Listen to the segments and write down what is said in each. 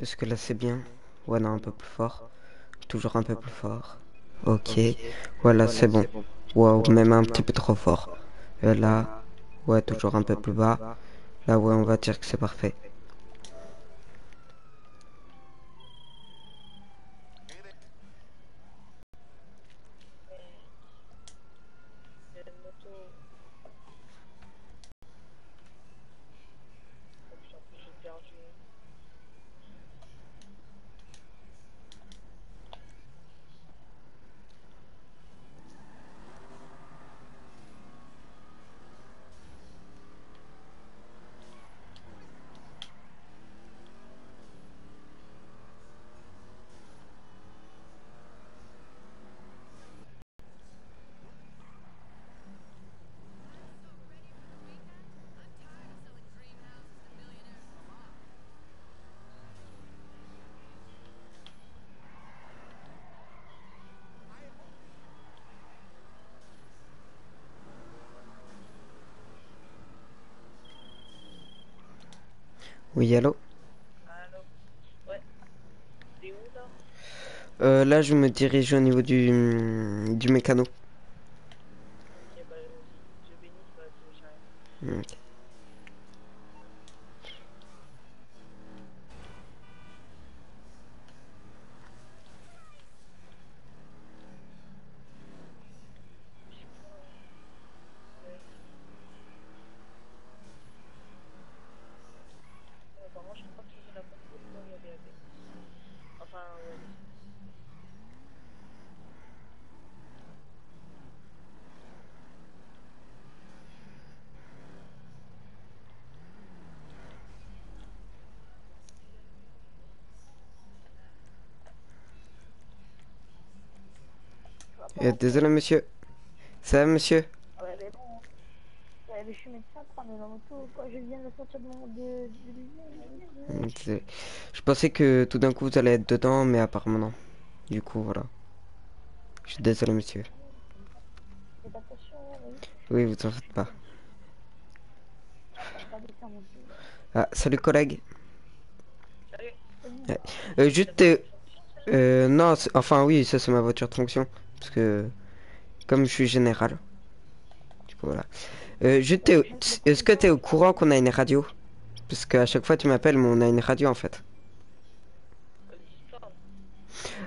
Est-ce que là c'est bien? Ouais, non, un peu plus fort. Toujours un peu plus fort. Ok, voilà, c'est bon. Waouh, même un petit peu trop fort. Là, ouais, toujours un peu plus bas. Là, ouais, on va dire que c'est parfait. Oui, allô? Allô? Ouais. T'es où là? Là, je me dirige au niveau du mécano. Ok, bah, je bénis, bah, j'arrive. Ok. Désolé monsieur. Ça va monsieur? Ouais mais bon. Ouais mais je suis médecin quoi, mais dans l'auto quoi, je viens de sortir de mon de l'usine. Je pensais que tout d'un coup vous allez être dedans, mais apparemment non. Du coup voilà. Je suis désolé monsieur. Oui, vous en faites pas. Ah, salut collègue. Salut. Juste non, enfin oui, ça c'est ma voiture de fonction. Parce que comme je suis général, du coup voilà. Est-ce que tu es au courant qu'on a une radio? Parce qu'à chaque fois tu m'appelles, mais on a une radio en fait.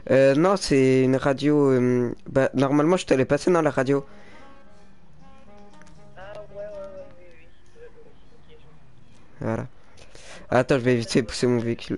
Non, c'est une radio. Bah, normalement je te l'ai passé dans la radio. Voilà. Attends, je vais éviter de pousser mon véhicule.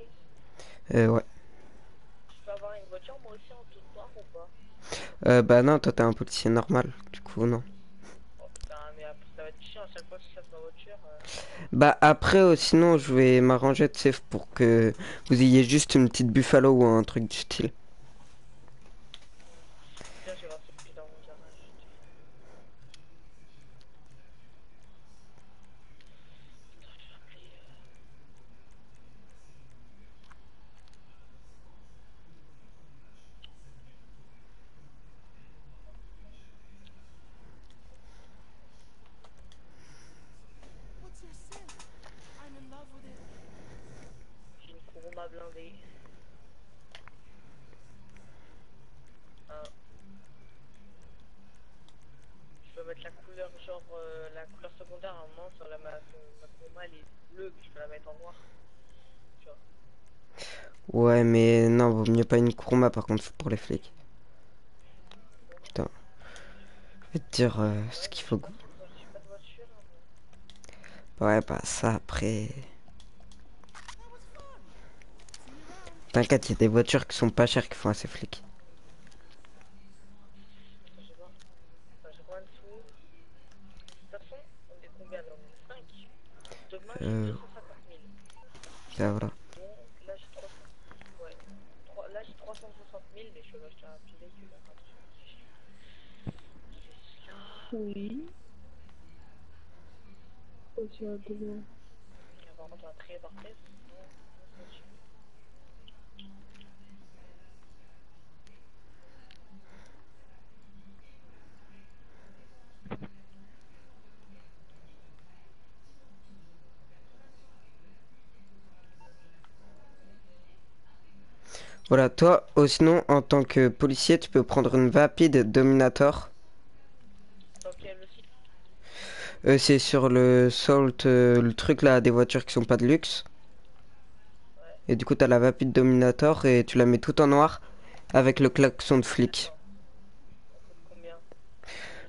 aussi? Ouais. Je peux avoir une voiture moi aussi en tout noir ou pas? Bah non, toi t'es un policier normal, du coup non. Oh putain, mais après ça va être chiant, chaque fois que je chasse ma voiture. Bah après, sinon je vais m'arranger de safe pour que vous ayez juste une petite Buffalo ou un truc du style. Ouais, mais non, vaut mieux pas une Kuruma par contre pour les flics. Putain. Je vais te dire ce qu'il faut. Ouais, bah ça après. T'inquiète, il y a des voitures qui sont pas chères qui font assez flics. Là voilà. Là j'ai 360 000, mais je vais acheter un petit véhicule. Oui. Oh, tu as besoin. Par contre, un trait par tête. Voilà, toi, sinon, en tant que policier, tu peux prendre une Vapid Dominator. C'est sur le Salt, le truc là, des voitures qui sont pas de luxe. Ouais. Et du coup, t'as la Vapid Dominator et tu la mets tout en noir avec le klaxon de flic. Combien?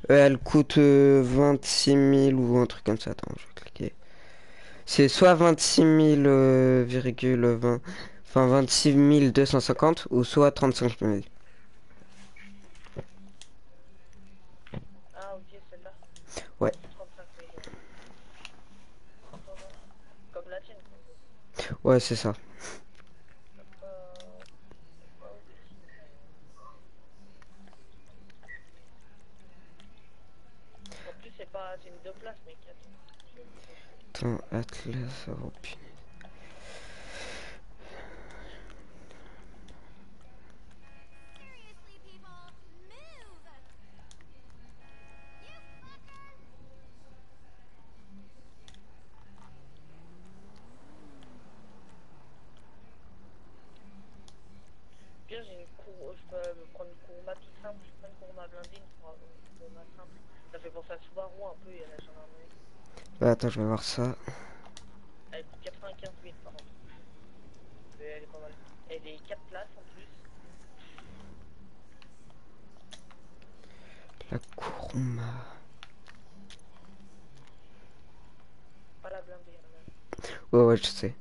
Elle coûte 26 000 ou un truc comme ça. Attends, je vais cliquer. C'est soit 26 000, 20... Enfin 26 250 ou soit 35 000. Ah ok, celle-là. Ouais. 35 000. Comme la tienne. Ouais, c'est ça. En plus c'est pas, c'est une deux places mec. Attends, Atlas, oh putain. Attends, je vais voir ça. Elle coûte 95 000 par an. Elle est pas mal. Elle est 4 places en plus. La Kuruma. Pas la blindée. Ouais, ouais, je sais.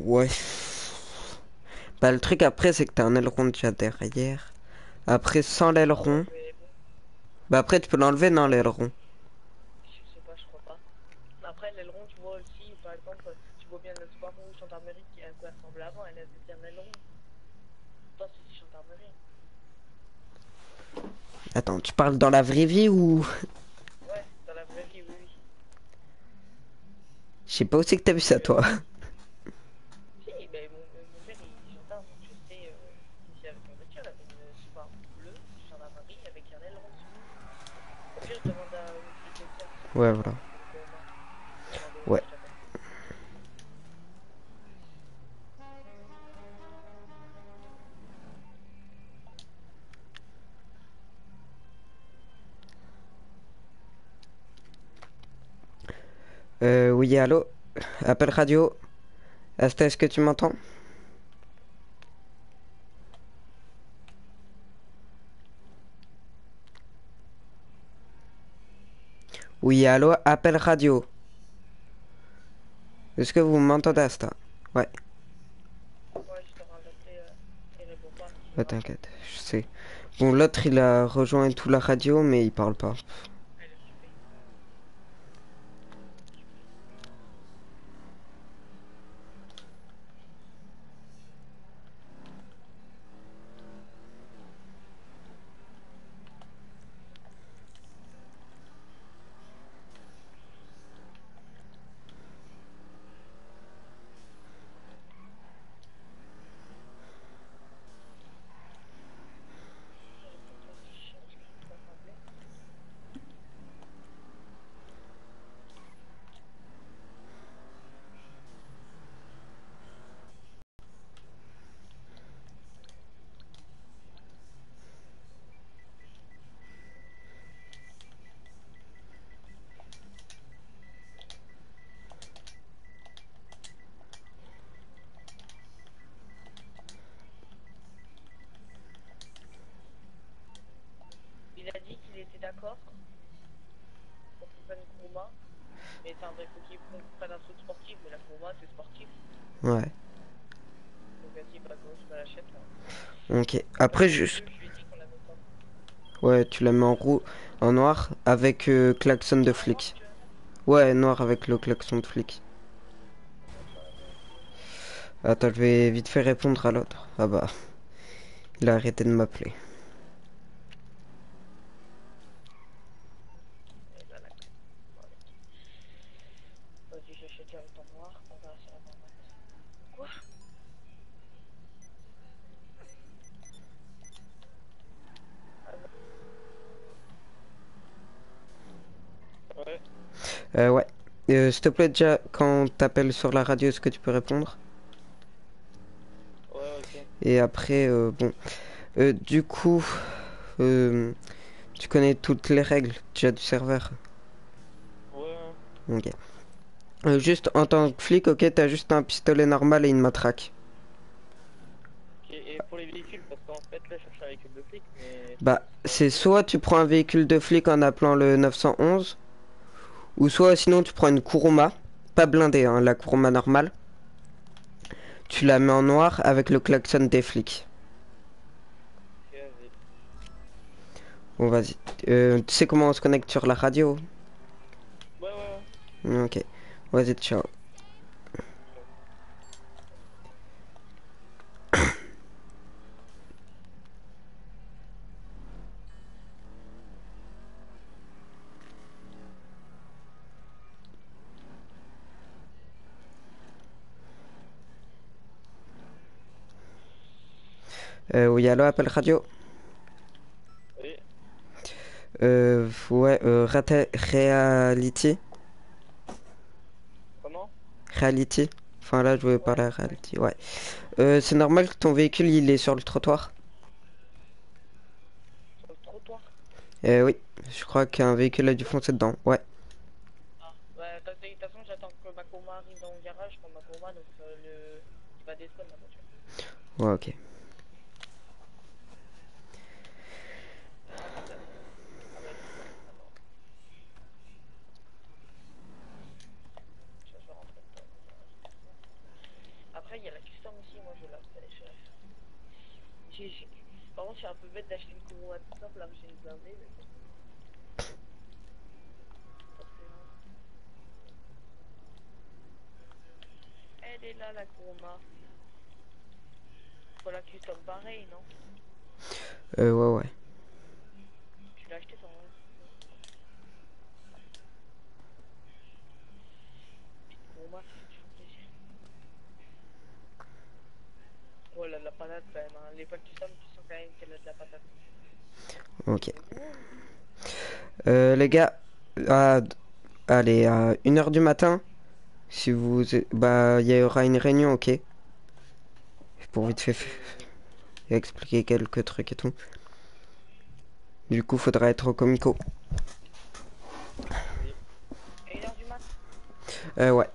Ouais. Bah le truc après c'est que t'as un aileron déjà derrière. Après sans l'aileron. Bah après tu peux l'enlever non l'aileron. Je sais pas, je crois pas. Après l'aileron tu vois aussi, par exemple, tu vois bien la Subaru gendarmerie qui a quoi ressemble avant, elle a déjà un aileron. Toi c'est gendarmerie. Attends, tu parles dans la vraie vie ou? Ouais, dans la vraie vie, oui. Je sais pas où c'est que t'as vu ça toi. Ouais, voilà. Ouais. Oui, allô, Apple Radio. Est-ce que tu m'entends? Oui, allô, Apple Radio. Est-ce que vous m'entendez, Asta? Ouais. Ouais, t'inquiète, je sais. Bon, l'autre, il a rejoint toute la radio, mais il parle pas. D'accord, on fait pas une Kuruma, mais c'est un vrai cookie, pas d'un saut sportif, mais la Kuruma c'est sportif. Ouais. Donc vas-y, bah gros, je me l'achète là. Ok, après juste. Je lui ai dit qu'on l'avait pas. Ouais, tu la mets en roux, en noir, avec klaxon de flic. Ouais, noir avec le klaxon de flic. Attends, je vais vite fait répondre à l'autre. Ah bah, il a arrêté de m'appeler. Ouais, s'il te plaît déjà, quand t'appelles sur la radio, est-ce que tu peux répondre? Ouais, ok. Et après, bon. Du coup, tu connais toutes les règles déjà du serveur? Ouais. Ok. Juste en tant que flic, ok, t'as juste un pistolet normal et une matraque. Ok, et pour les véhicules, parce qu'en fait là, je cherche un véhicule de flic, mais... Bah, c'est soit tu prends un véhicule de flic en appelant le 911... Ou soit sinon tu prends une Kuruma, pas blindée, hein, la Kuruma normale. Tu la mets en noir avec le klaxon des flics. Bon vas-y. Tu sais comment on se connecte sur la radio? Ouais ouais. Ok. Vas-y, ciao. Oui, allô, Apple Radio. Oui. Ouais, Reality. Comment? Reality. Enfin, là, je veux parler à Reality, ouais. C'est normal que ton véhicule, il est sur le trottoir? Sur le trottoir? Oui, je crois qu'un véhicule a dû foncer dedans, ouais. Ah, bah, de toute façon, j'attends que Makoma arrive dans le garage pour Makoma, donc il va descendre la voiture. Ouais, ok. Par contre, je suis un peu bête d'acheter une Kuruma tout simple là où j'ai une blindée. Mais... Elle est là, la Kuruma. Voilà, custom pareil, non? Ouais, ouais. Tu l'as acheté sans moi? Kuruma, c'est toujours plaisir. Oh là, la patate quand même, hein. Les potes custom, tu sens quand même qu'elle a de la patate. Ok. Les gars, allez, à 1h du matin, si vous... Bah, il y aura une réunion, ok? Pour vite fait expliquer quelques trucs et tout. Du coup, faudra être au comico. Ouais.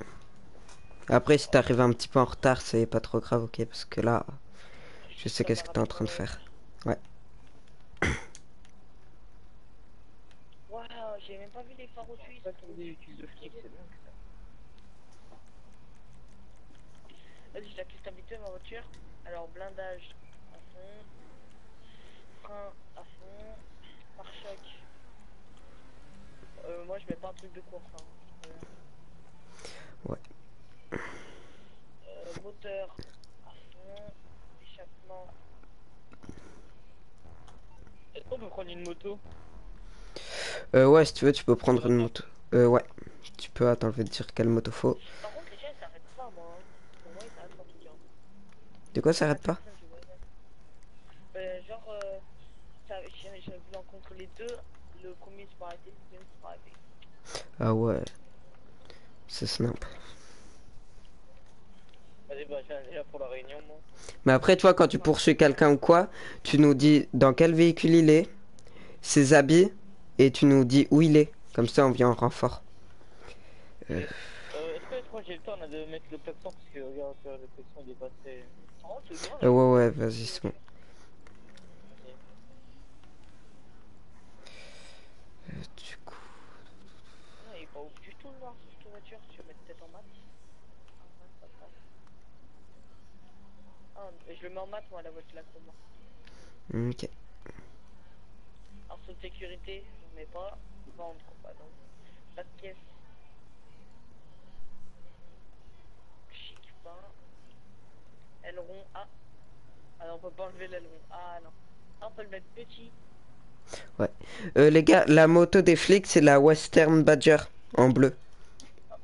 Après, si t'arrives un petit peu en retard, c'est pas trop grave, ok, parce que là, je sais qu'est-ce que t'es en train de faire. Ouais. Waouh, j'ai même pas vu les phares au suisse. Vas-y, je la customité ma voiture. Alors, blindage à fond, frein à fond, pare-choc. Moi, je mets pas un truc de course. Hein. Ouais. Moteur à fond, échappement. Est-ce qu'on peut prendre une moto? Ouais, si tu veux, tu peux prendre une moto. Ouais. Tu peux, attends, je vais te dire quelle moto faut. Par contre, les gens, ils s'arrêtent pas, moi. Pour moi, ils s'arrêtent pas tout le temps. De quoi s'arrête pas? Genre, j'ai voulu en contrôler deux. Le premier se paraît, le deuxième se paraît. Ah ouais. C'est snap. Allez, bah, j'ai déjà pour la réunion, moi. Mais après, toi, quand tu poursuis quelqu'un ou quoi, tu nous dis dans quel véhicule il est, ses habits, et tu nous dis où il est. Comme ça, on vient en renfort. Est-ce que moi j'ai le temps de mettre le plexon, parce que regarde, le plexon il est passé. Oh, c'est bien, ouais, vas-y, c'est bon. Du coup... Non, il est pas ouf du tout le noir sur cette voiture, tu vas mettre peut-être en mat. Ah, je le mets en mat moi la voiture là pour moi. Ok. Alors saut de sécurité, je ne mets pas. Vendre, bah non. Pas de caisse. Chic pas. Aileron A. Ah non, on peut pas enlever l'aileron. Ah non. Ah, on peut le mettre petit. Ouais. Les gars, la moto des flics, c'est la Western Badger, en bleu. Ah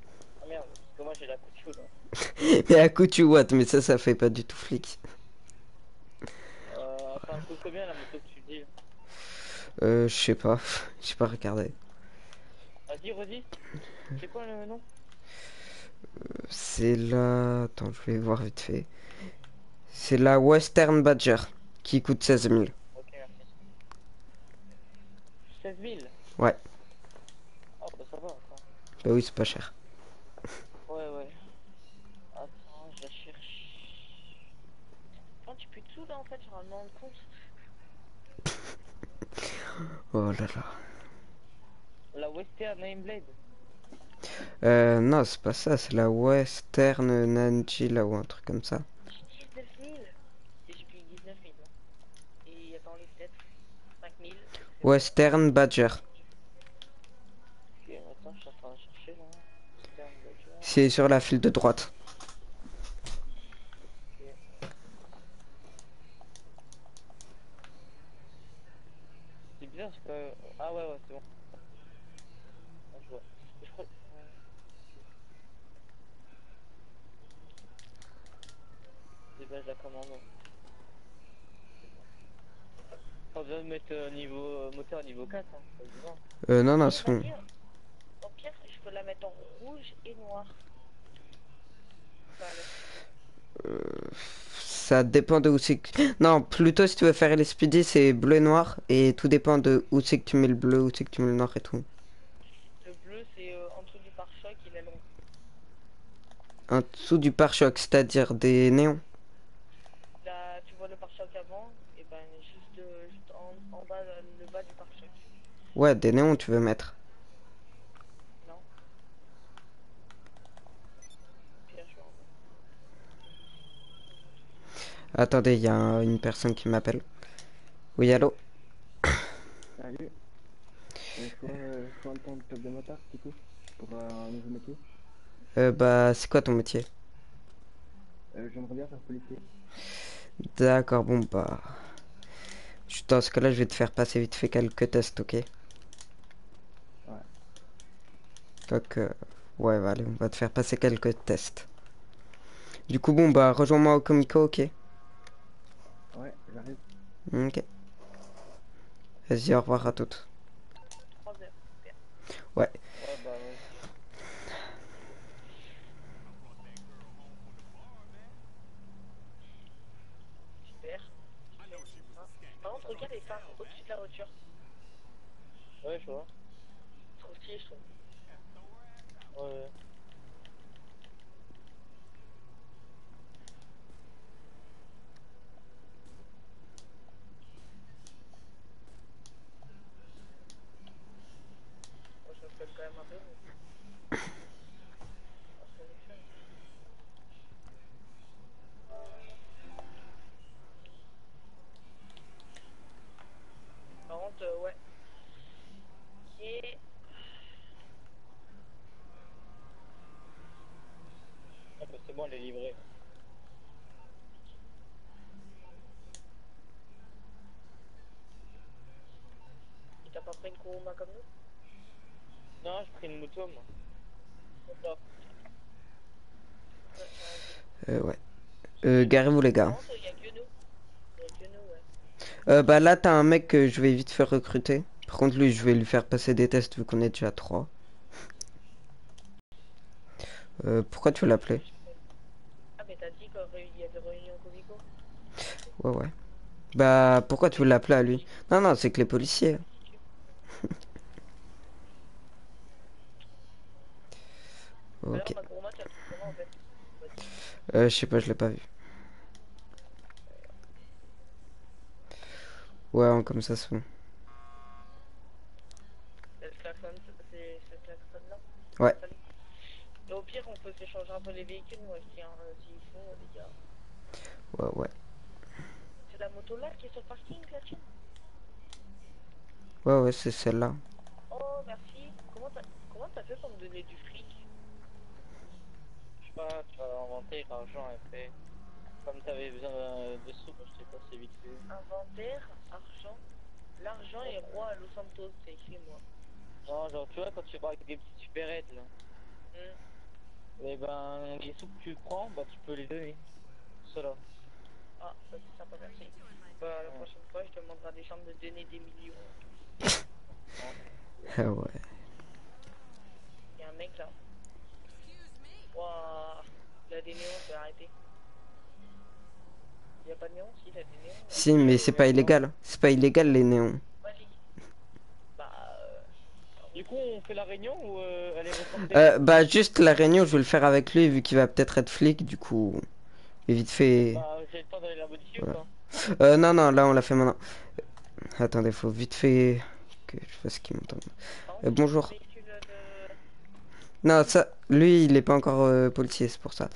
merde, parce que moi j'ai la couture là. Mais la couture what, mais ça fait pas du tout flic. Enfin, coûte combien la moto que tu dis? Je sais pas regardé. Vas-y, redis. C'est quoi le nom? C'est la... Attends, je vais voir vite fait. C'est la Western Badger, qui coûte 16 000. 16 000? Ouais. Oh bah ça va, attends. Bah oui, c'est pas cher. Ouais. Attends, je la cherche. Attends, tu peux tout là en fait, j'aurais demandé de compte. Oh là là. La Western Nameblade? Non, c'est pas ça, c'est la Western Nanjila ou un truc comme ça. J'ai 19 000. J'ai payé 19 000. Et attends, les têtes. 5 000. Western Badger. Okay, attends, je suis en train de chercher, là. Western Badger. C'est sur la file de droite. Okay. C'est bizarre parce que... Ah ouais, c'est bon. Ah, je vois. Je crois... C'est bien, je la commande. On vient de mettre niveau moteur niveau 4 hein, non c'est bon. Au pire je peux la mettre en rouge et noir. Voilà. Ça dépend de où c'est que... Non, plutôt si tu veux faire les speedy c'est bleu et noir et tout dépend de où c'est que tu mets le bleu, où c'est que tu mets le noir et tout. Le bleu c'est en dessous du pare-choc et l'aileron. En dessous du pare-choc, c'est-à-dire des néons. Là tu vois le pare-choc avant et ben juste en bas, le bas du pare-choc. Ouais, des néons tu veux mettre. Non. Pierre, attendez, il y a une personne qui m'appelle. Oui, allô. Salut. Je suis en train de faire des motards du coup, pour un nouveau métier. Bah, c'est quoi ton métier? J'aimerais bien faire policier. D'accord, bon bah... Dans ce cas-là, je vais te faire passer vite fait quelques tests, ok? Ouais. Donc, ouais, bah, allez, on va te faire passer quelques tests. Du coup, bon, bah, rejoins-moi au Comico, ok? Ouais, j'arrive. Ok. Vas-y, au revoir à toutes. 3 heures. Ouais. Bah, ouais. Regarde les phares au-dessus de la voiture. Ouais, je vois. Trop stylé, je trouve. Ouais. bon, elle est livrée. Et t'as pas pris une Kuruma comme nous? Non, j'ai pris une moto, moi. Top. Ouais. Garez-vous les gars. Bah là t'as un mec que je vais vite faire recruter. Par contre lui je vais lui faire passer des tests vu qu'on est déjà 3. Pourquoi tu veux l'appeler? Ah mais t'as dit qu'il y a des réunions Comico. Ouais. Bah pourquoi tu veux l'appeler à lui? Non c'est que les policiers. Ok. Je sais pas, je l'ai pas vu. Ouais, comme ça c'est bon. Ouais. Et au pire, on peut s'échanger un peu les véhicules, moi, si il faut, les gars. Ouais. C'est la moto là qui est sur le parking, là-dessus? Ouais, c'est celle-là. Oh, merci. Comment t'as fait pour me donner du fric? Je sais pas, tu vas inventer l'argent après. Comme t'avais besoin de sous, je t'ai passé vite fait. Inventaire, argent. L'argent est roi à Los Santos, c'est écrit moi. Non, genre tu vois quand tu vas avec des petites supérettes là. Et ben les sous que tu prends, bah tu peux les donner. Cela. Ah, ça c'est sympa, merci. Bah la prochaine fois je te demanderai à des chambres de donner des millions. Ah ouais. Y'a un mec là. Wouah, il a des néons, je vais arrêter. Il a pas de néons, si il a des néons. Si, mais c'est pas illégal. C'est pas illégal les néons. Bah, du coup, on fait la réunion ou elle est bah, juste la réunion, je vais le faire avec lui vu qu'il va peut-être être flic. Du coup, mais vite fait. Bah, j'ai le temps d'aller la modifier ou pas ? Non, là on l'a fait maintenant. Attendez, faut vite fait que je fasse qu'il m'entende. Bonjour. Non, ça, lui, il est pas encore policier, c'est pour ça.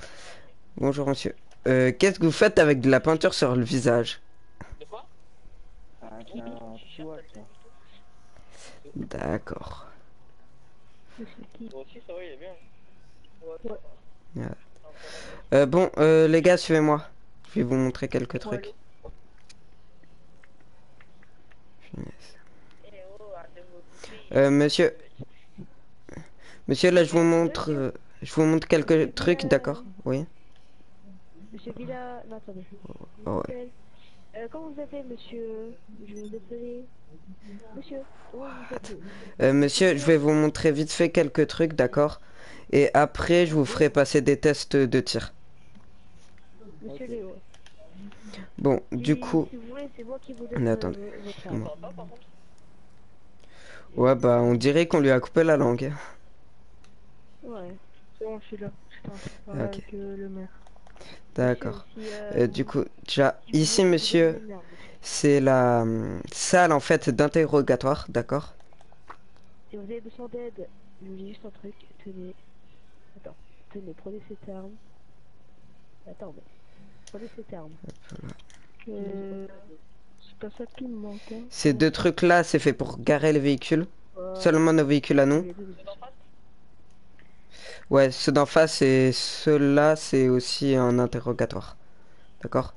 Bonjour, monsieur. Qu'est-ce que vous faites avec de la peinture sur le visage? De quoi? D'accord. Bon, les gars, suivez-moi. Je vais vous montrer quelques trucs. Monsieur, là, je vous montre quelques trucs, d'accord? Oui. Monsieur Villa... Non, attendez. Oh, ouais. Comment vous appelez, monsieur? Je vais vous appeler... Monsieur. Monsieur, je vais vous montrer vite fait quelques trucs, d'accord? Et après, je vous ferai passer des tests de tir. Monsieur Léo. Bon, du coup... Si vous voulez, c'est moi qui vous donne... Attendez. Ouais, bah, on dirait qu'on lui a coupé la langue. Ouais. C'est bon, je suis là. Je parle avec le maire. D'accord. Du coup, déjà, ici, monsieur, c'est la salle, en fait, d'interrogatoire, d'accord? Si vous avez besoin d'aide, je vous dis juste un truc, tenez. Attends, tenez, prenez cette arme. Attendez, prenez cette arme. C'est pas ça qui me manque. Hein. Ces deux trucs-là, c'est fait pour garer les véhicules. Seulement nos véhicules à nous. Ouais, ceux d'en face et ceux-là, c'est aussi un interrogatoire. D'accord?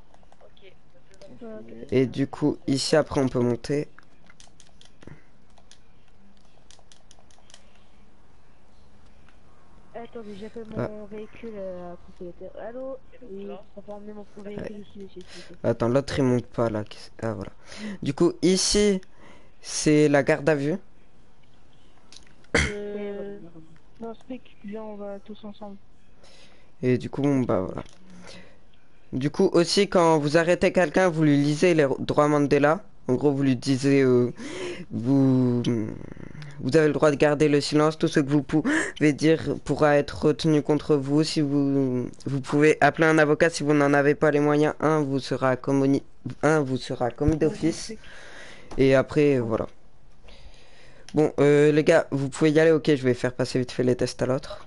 Et du coup, ici, après, on peut monter. Attendez, j'appelle mon véhicule à propriétaire. Allô? On va emmener mon véhicule ici, monsieur. Attends, l'autre, il monte pas, là. Ah, voilà. Du coup, ici, c'est la garde à vue. Non, speak, viens, on va tous ensemble. Et du coup, bah voilà. Du coup, aussi, quand vous arrêtez quelqu'un, vous lui lisez les droits Mandela. En gros, vous lui disiez, vous avez le droit de garder le silence. Tout ce que vous pouvez dire pourra être retenu contre vous. Si vous pouvez appeler un avocat si vous n'en avez pas les moyens. Un vous sera commis d'office. Et après, voilà. Bon, les gars, vous pouvez y aller, ok, je vais faire passer vite fait les tests à l'autre.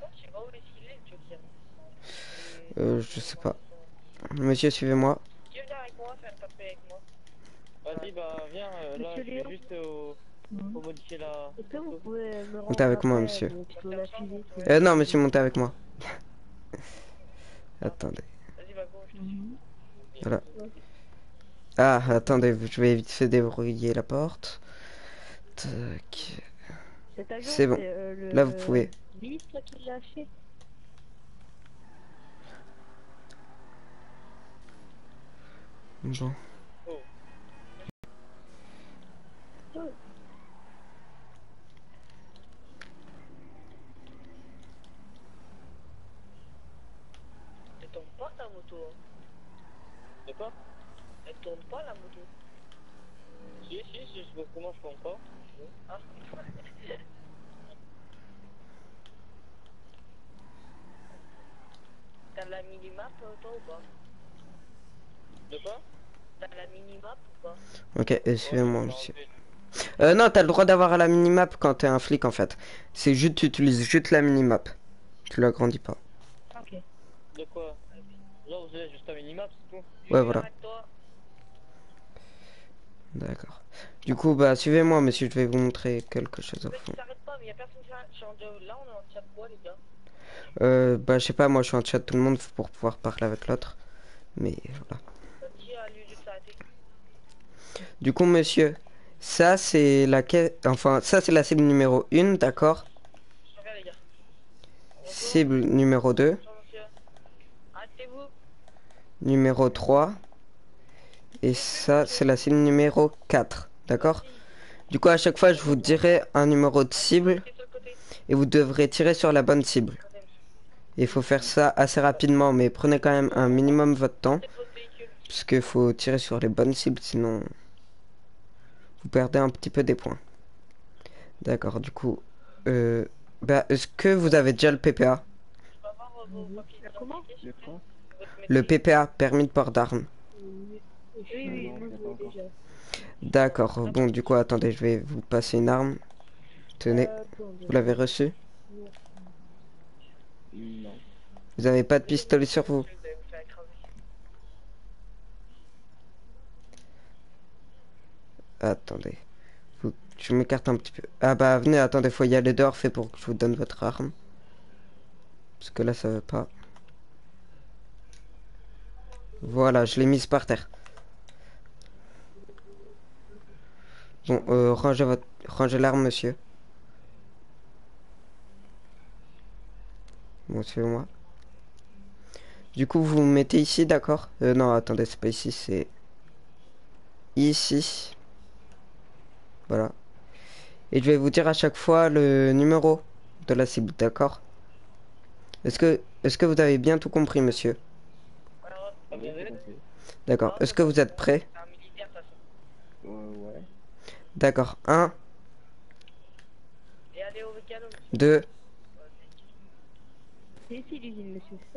Je sais pas. Monsieur, suivez-moi. Viens avec moi, faire taper avec moi. Vas-y, bah viens, là, je vais juste au modifier la... Montez avec moi, monsieur. Non, monsieur, montez avec moi. Attendez. Voilà. Ah, attendez, je vais vite fait débrouiller la porte. Tac. C'est bon. Là, vous pouvez. Bonjour. Ok, suivez-moi, monsieur. Non, t'as le droit d'avoir la minimap quand t'es un flic en fait. C'est juste, tu utilises juste la minimap. Tu l'agrandis pas. Ok. De quoi? Là, vous avez juste la minimap, c'est tout? Ouais, voilà. D'accord. Du coup, bah, suivez-moi, monsieur, je vais vous montrer quelque chose au fond. Bah, je sais pas, moi je suis en chat tout le monde pour pouvoir parler avec l'autre. Mais voilà. Du coup, monsieur, ça c'est la caisse. Enfin, ça c'est la cible numéro 1, d'accord? Cible numéro 2. Numéro 3. Et ça c'est la cible numéro 4, d'accord? Du coup, à chaque fois, je vous dirai un numéro de cible et vous devrez tirer sur la bonne cible. Il faut faire ça assez rapidement, mais prenez quand même un minimum votre temps. Parce qu'il faut tirer sur les bonnes cibles, sinon vous perdez un petit peu des points. D'accord, du coup, bah, est-ce que vous avez déjà le PPA? Le PPA, permis de port d'armes. D'accord, bon, du coup, attendez, je vais vous passer une arme. Tenez, vous l'avez reçue? Vous n'avez pas de pistolet sur vous? Attendez, je m'écarte un petit peu. Ah bah venez, attendez, faut y aller dehors, fait pour que je vous donne votre arme. Parce que là ça veut pas. Voilà, je l'ai mise par terre. Bon, rangez votre, rangez l'arme, monsieur. Bon, suivez-moi. Du coup, vous vous mettez ici, d'accord? Non, attendez, c'est pas ici, c'est ici. Voilà. Et je vais vous dire à chaque fois le numéro de la cible, d'accord? Est-ce que vous avez bien tout compris, monsieur? D'accord. Est-ce que vous êtes prêt? D'accord. 1. 2.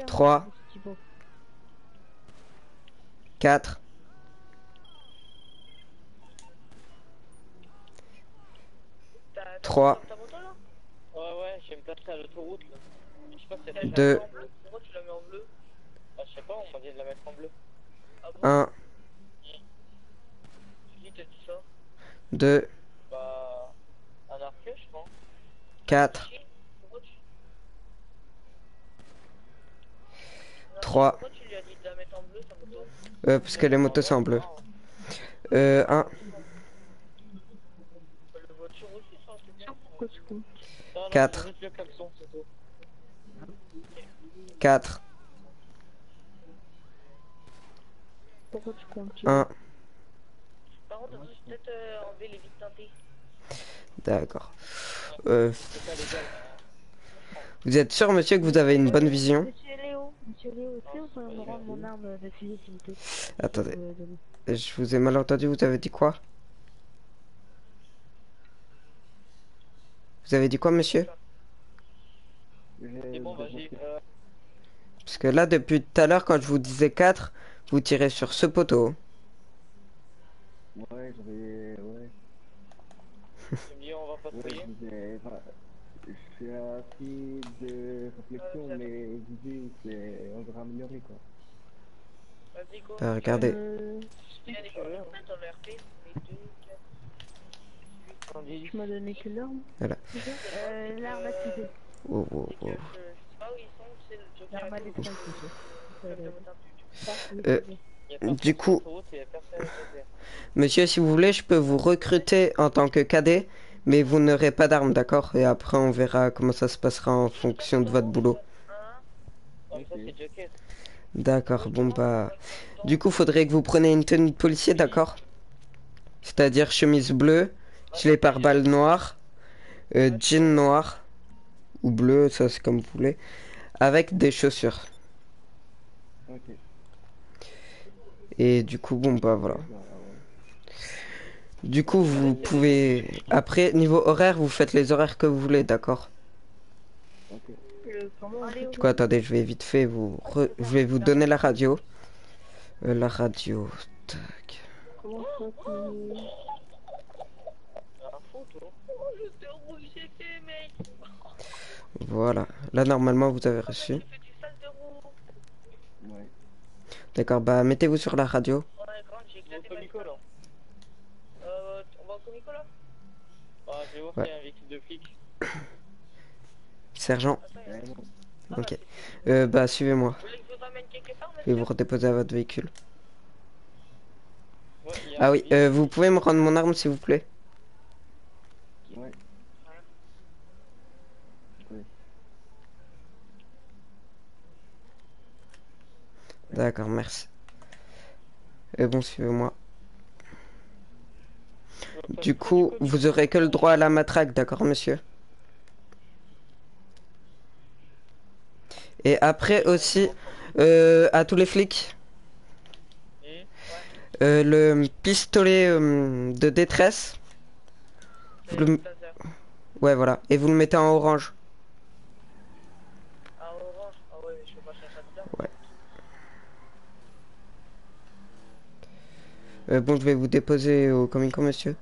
3. 4. 3. 2. 1. 2. 4. 3. Parce que les motos sont en bleu. 1. 4. 1. D'accord. Vous êtes sûr, monsieur, que vous avez une bonne vision? Attendez. Je vous ai mal entendu, vous avez dit quoi? Vous avez dit quoi, monsieur? Parce que là, depuis tout à l'heure, quand je vous disais 4, vous tirez sur ce poteau. Ouais, je suis assis de réflexion, mais je dis que c'est on devra améliorer, quoi. Bah, regardez. Tu m'as donné que l'arme. Voilà. L'arme activée. Oh, oh, oh. Du coup, monsieur, si vous voulez, je peux vous recruter en tant que cadet, mais vous n'aurez pas d'armes, d'accord? Et après, on verra comment ça se passera en fonction de votre boulot. D'accord, bon bah... Du coup, faudrait que vous preniez une tenue de policier, d'accord? C'est-à-dire chemise bleue, gilet pare-balles noir, jean noir, ou bleu, ça c'est comme vous voulez, avec des chaussures. Okay. Et du coup, bon bah voilà. Du coup, vous pouvez... Après, niveau horaire, vous faites les horaires que vous voulez, d'accord? Okay. Du coup, attendez, je vais vite fait vous... Je vais vous donner la radio. La radio... Tac. Voilà. Là, normalement, vous avez reçu. D'accord, bah mettez-vous sur la radio. Ouais. Sergent. Ok. Bah suivez-moi. Je vais vous redéposer à votre véhicule. Ah oui, vous pouvez me rendre mon arme s'il vous plaît. D'accord, merci. Et bon, suivez-moi. Du coup, vous aurez que le droit à la matraque, d'accord, monsieur? Et après aussi, à tous les flics, le pistolet de détresse. Vous le... Ouais, voilà. Et vous le mettez en orange. Bon, je vais vous déposer au Comic-Con, monsieur.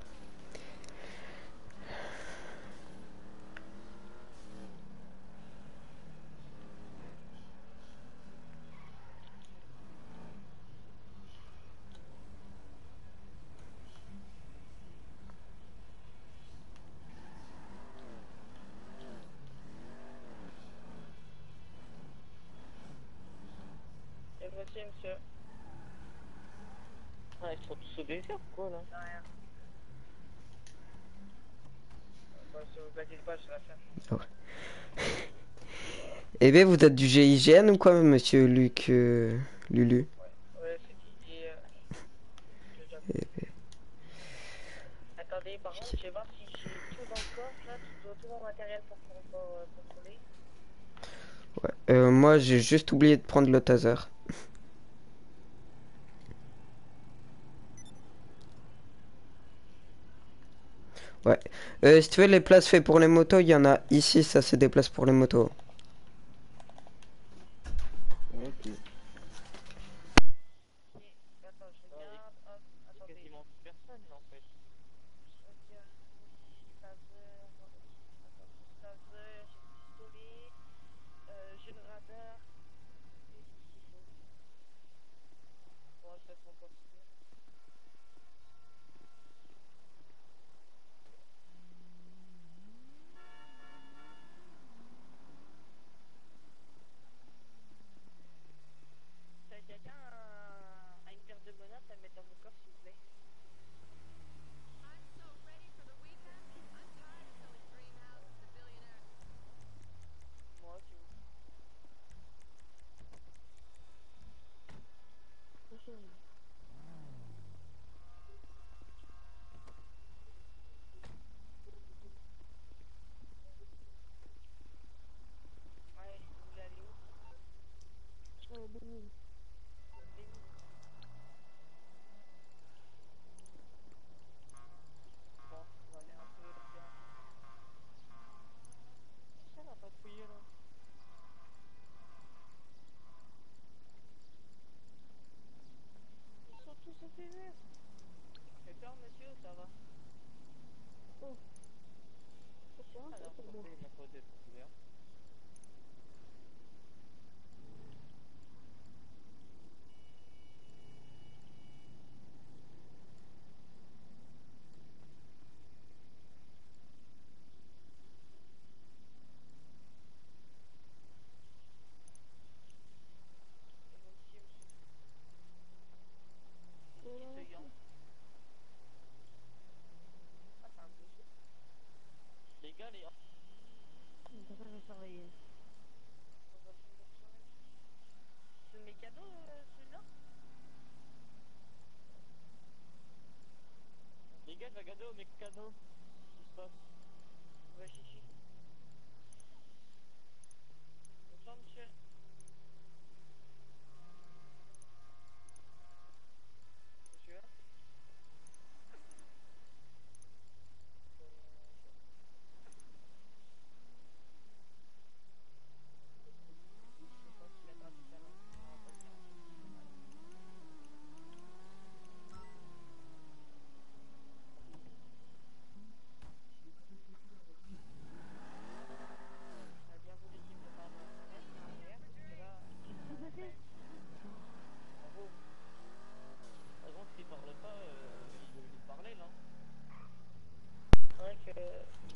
Et voici, monsieur. Ah, ils sont tous au désert ou quoi là? Eh bien, vous êtes du GIGN ou quoi, monsieur Luc Lulu? Ouais, c'est qui? Attendez, par contre, je vais voir si j'ai tout dans le corps là, tout mon matériel pour contrôler. Ouais, moi j'ai juste oublié de prendre le taser. Ouais. Si tu veux les places faites pour les motos, il y en a ici, ça c'est des places pour les motos. Okay. travailler. C'est mes cadeaux, celui-là. Les gars, j'ai un cadeau, mes cadeaux. Qu'est-ce qui se passe? Ouais, j'y suis. Bonsoir, monsieur. Monsieur, hein?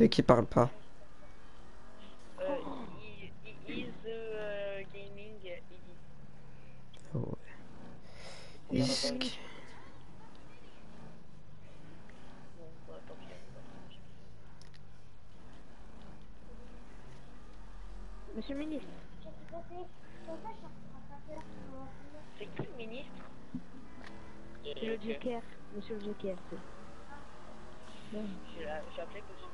Qui parle pas. Monsieur le ministre. C'est qui le ministre? Le Joker. Monsieur le Joker. J'ai appelé monsieur.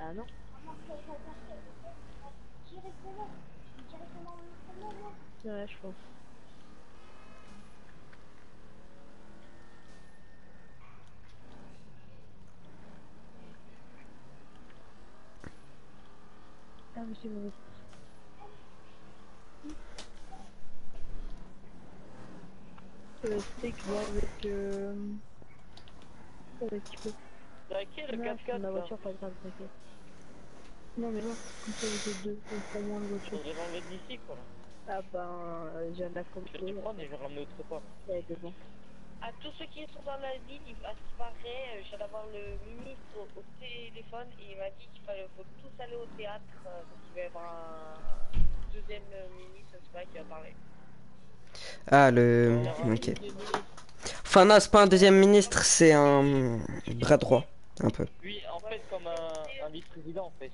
Ah non. Ouais, je pense. Ah, monsieur le ministre. C'est que je vois avec avec qui peut. T'inquiète, le 4x4 la voiture, pas grave, t'inquiète. Non mais non, comme ça vous êtes deux, c'est pas moins de voiture. On les ramener d'ici quoi. Ah ben, j'ai un affronté. Je vais te prendre et je vais ramener autre part. Ouais, c'est bon. À tous ceux qui sont dans la ville, il va se barrer. J'allais avoir le ministre au téléphone et il m'a dit qu'il fallait tous aller au théâtre. Parce qu'il va y avoir un deuxième ministre, c'est pas qui va parler. Ah le... ok. Enfin non, c'est pas un deuxième ministre, c'est un bras droit, un peu. Oui, en fait, comme un vice-président, en fait.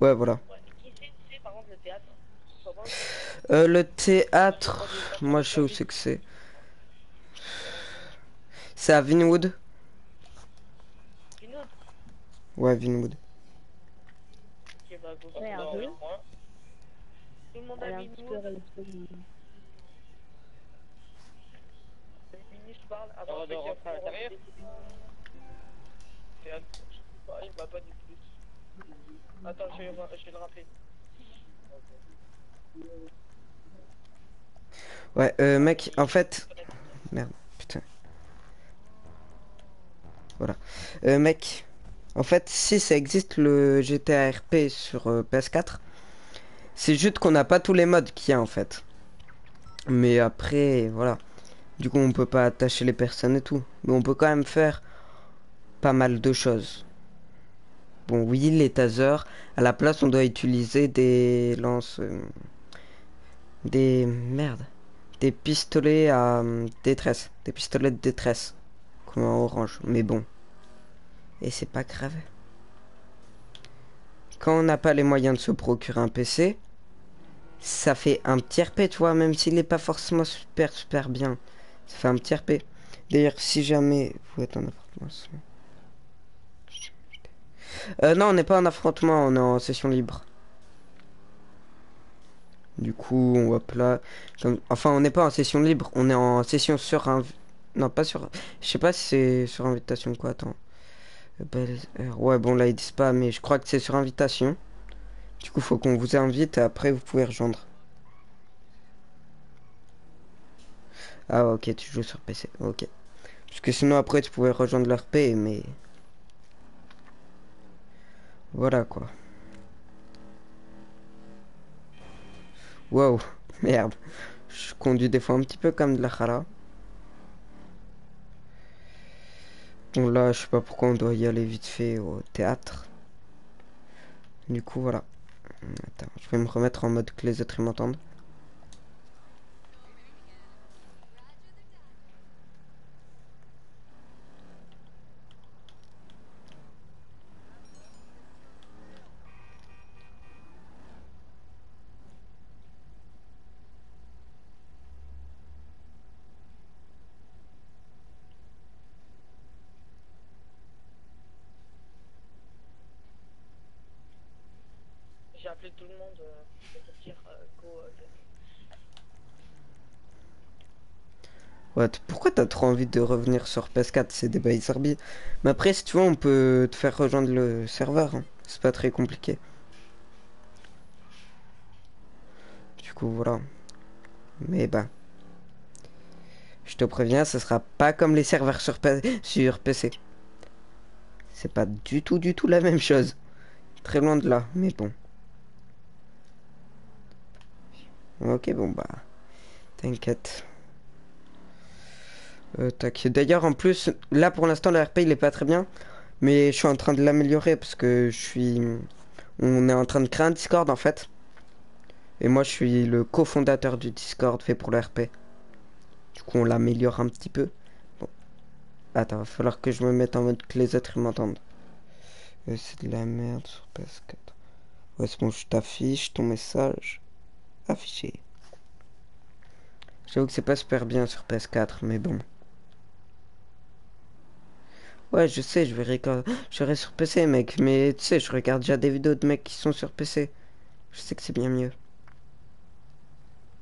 Ouais, voilà. Le théâtre... Moi, je sais où c'est que c'est. C'est à Vinewood. Ouais, Vinewood. Alors, de rentrer à l'intérieur. Il m'a pas dit plus. Attends, je vais le rappeler. Ouais, mec, en fait... Merde, putain. Voilà. Mec, en fait, si ça existe le GTA RP sur PS4, c'est juste qu'on n'a pas tous les modes qu'il y a, en fait. Mais après, voilà. Du coup, on peut pas attacher les personnes et tout. Mais on peut quand même faire pas mal de choses. Bon, oui, les tasers. À la place, on doit utiliser des lances... Merde. Des pistolets à détresse. Des pistolets de détresse. Comme en orange. Mais bon. Et c'est pas grave. Quand on n'a pas les moyens de se procurer un PC, ça fait un petit RP, tu vois. Même s'il n'est pas forcément super bien. Ça fait un petit RP. D'ailleurs, si jamais vous êtes en affrontement... non, on n'est pas en affrontement, on est en session libre. Du coup, on hop là... Enfin, on n'est pas en session libre, on est en session sur... Non, pas sur... Je sais pas si c'est sur invitation quoi, attends. Ouais, bon, là, ils disent pas, mais je crois que c'est sur invitation. Du coup, faut qu'on vous invite et après, vous pouvez rejoindre. Ah ok, tu joues sur PC, ok. Parce que sinon après tu pouvais rejoindre leur P, mais... Voilà quoi. Wow, merde. Je conduis des fois un petit peu comme de la hara. Bon là, je sais pas pourquoi on doit y aller vite fait au théâtre. Du coup voilà. Attends, je vais me remettre en mode que les autres m'entendent. appeler tout le monde pour dire go. Ouais, pourquoi t'as trop envie de revenir sur PS4? C'est des bails serbies. Mais après, si tu veux, on peut te faire rejoindre le serveur. Hein. C'est pas très compliqué. Du coup, voilà. Mais bah. Je te préviens, ce sera pas comme les serveurs sur PC. C'est pas du tout la même chose. Très loin de là, mais bon. Ok, bon bah. T'inquiète. Tac. D'ailleurs, en plus, là pour l'instant, le RP il est pas très bien. Mais je suis en train de l'améliorer parce que je suis. On est en train de créer un Discord en fait. Et moi, je suis le cofondateur du Discord fait pour le RP. Du coup, on l'améliore un petit peu. Bon. Attends, va falloir que je me mette en mode que les autres m'entendent. C'est de la merde sur PS4. Ouais, c'est bon, je t'affiche ton message. Affiché. J'avoue que c'est pas super bien sur PS4, mais bon. Ouais, je sais, je vais regarder. Je serai sur PC, mec, mais tu sais, je regarde déjà des vidéos de mecs qui sont sur PC. Je sais que c'est bien mieux.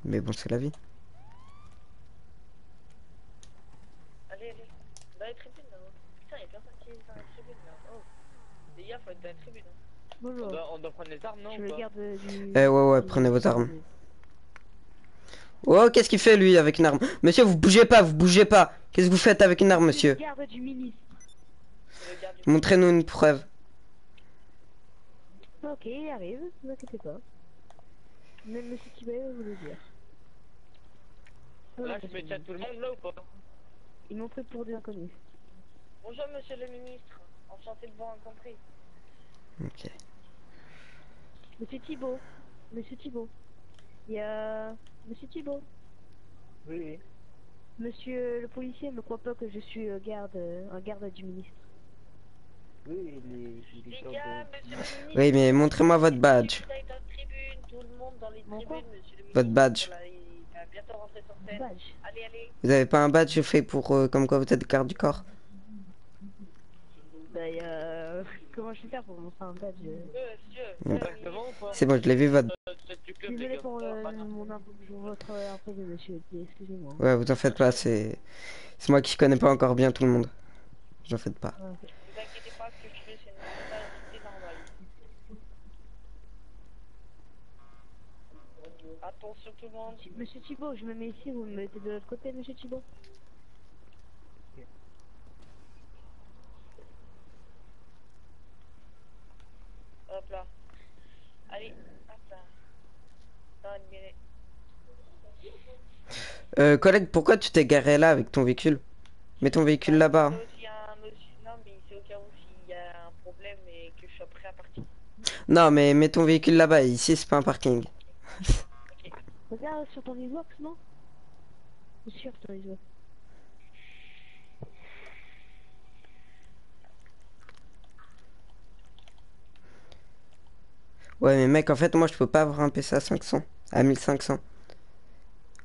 Mais bon, c'est la vie. Allez, allez. Dans les tribunes, là. Putain, y'a personne qui est dans les tribunes, là. Oh. Les gars, faut être dans les tribunes. Bonjour. On doit prendre les armes, non? Je regarde du... ouais, prenez vos armes. Oh, qu'est-ce qu'il fait, lui, avec une arme? Monsieur, vous bougez pas, vous bougez pas. Qu'est-ce que vous faites avec une arme, monsieur? Montrez-nous une preuve. Ok, il arrive, ne vous inquiétez pas. Même monsieur Thibault va vous le dire. Là, je me tiens tout le monde, là, ou pas? Ils m'ont pris pour des inconnus. Bonjour, monsieur le ministre. Enchanté de vous rencontrer. Ok. Monsieur Thibault. Monsieur Thibault. Il y a... Monsieur Thibault. Oui. Monsieur le policier ne croit pas que je suis un garde du ministre. Oui, oui, mais montrez-moi votre badge. Votre badge. Vous avez pas un badge fait pour comme quoi vous êtes garde du corps? Bah, comment je vais faire pour montrer un badge? C'est bon, je l'ai vu votre. Désolé pour votre imprévu, monsieur. Excusez-moi. Ouais, vous en faites pas. C'est moi qui connais pas encore bien tout le monde. Vous en faites pas. Attention tout le monde. Monsieur Thibault, je me mets ici, vous me mettez de l'autre côté, monsieur Thibault. Okay. Hop là. Allez, hop là. Dans une minute. Collègue, pourquoi tu t'es garé là avec ton véhicule? Mets ton véhicule là-bas. Non, mais c'est au cas où s'il y a un problème et que je sois prêt à partir. Non, mais mets ton véhicule là-bas, ici c'est pas un parking. Regarde sur ton Xbox, non? Sur ton Xbox. Ouais, mais mec, en fait, moi, je peux pas avoir un PC à 500, à 1500. En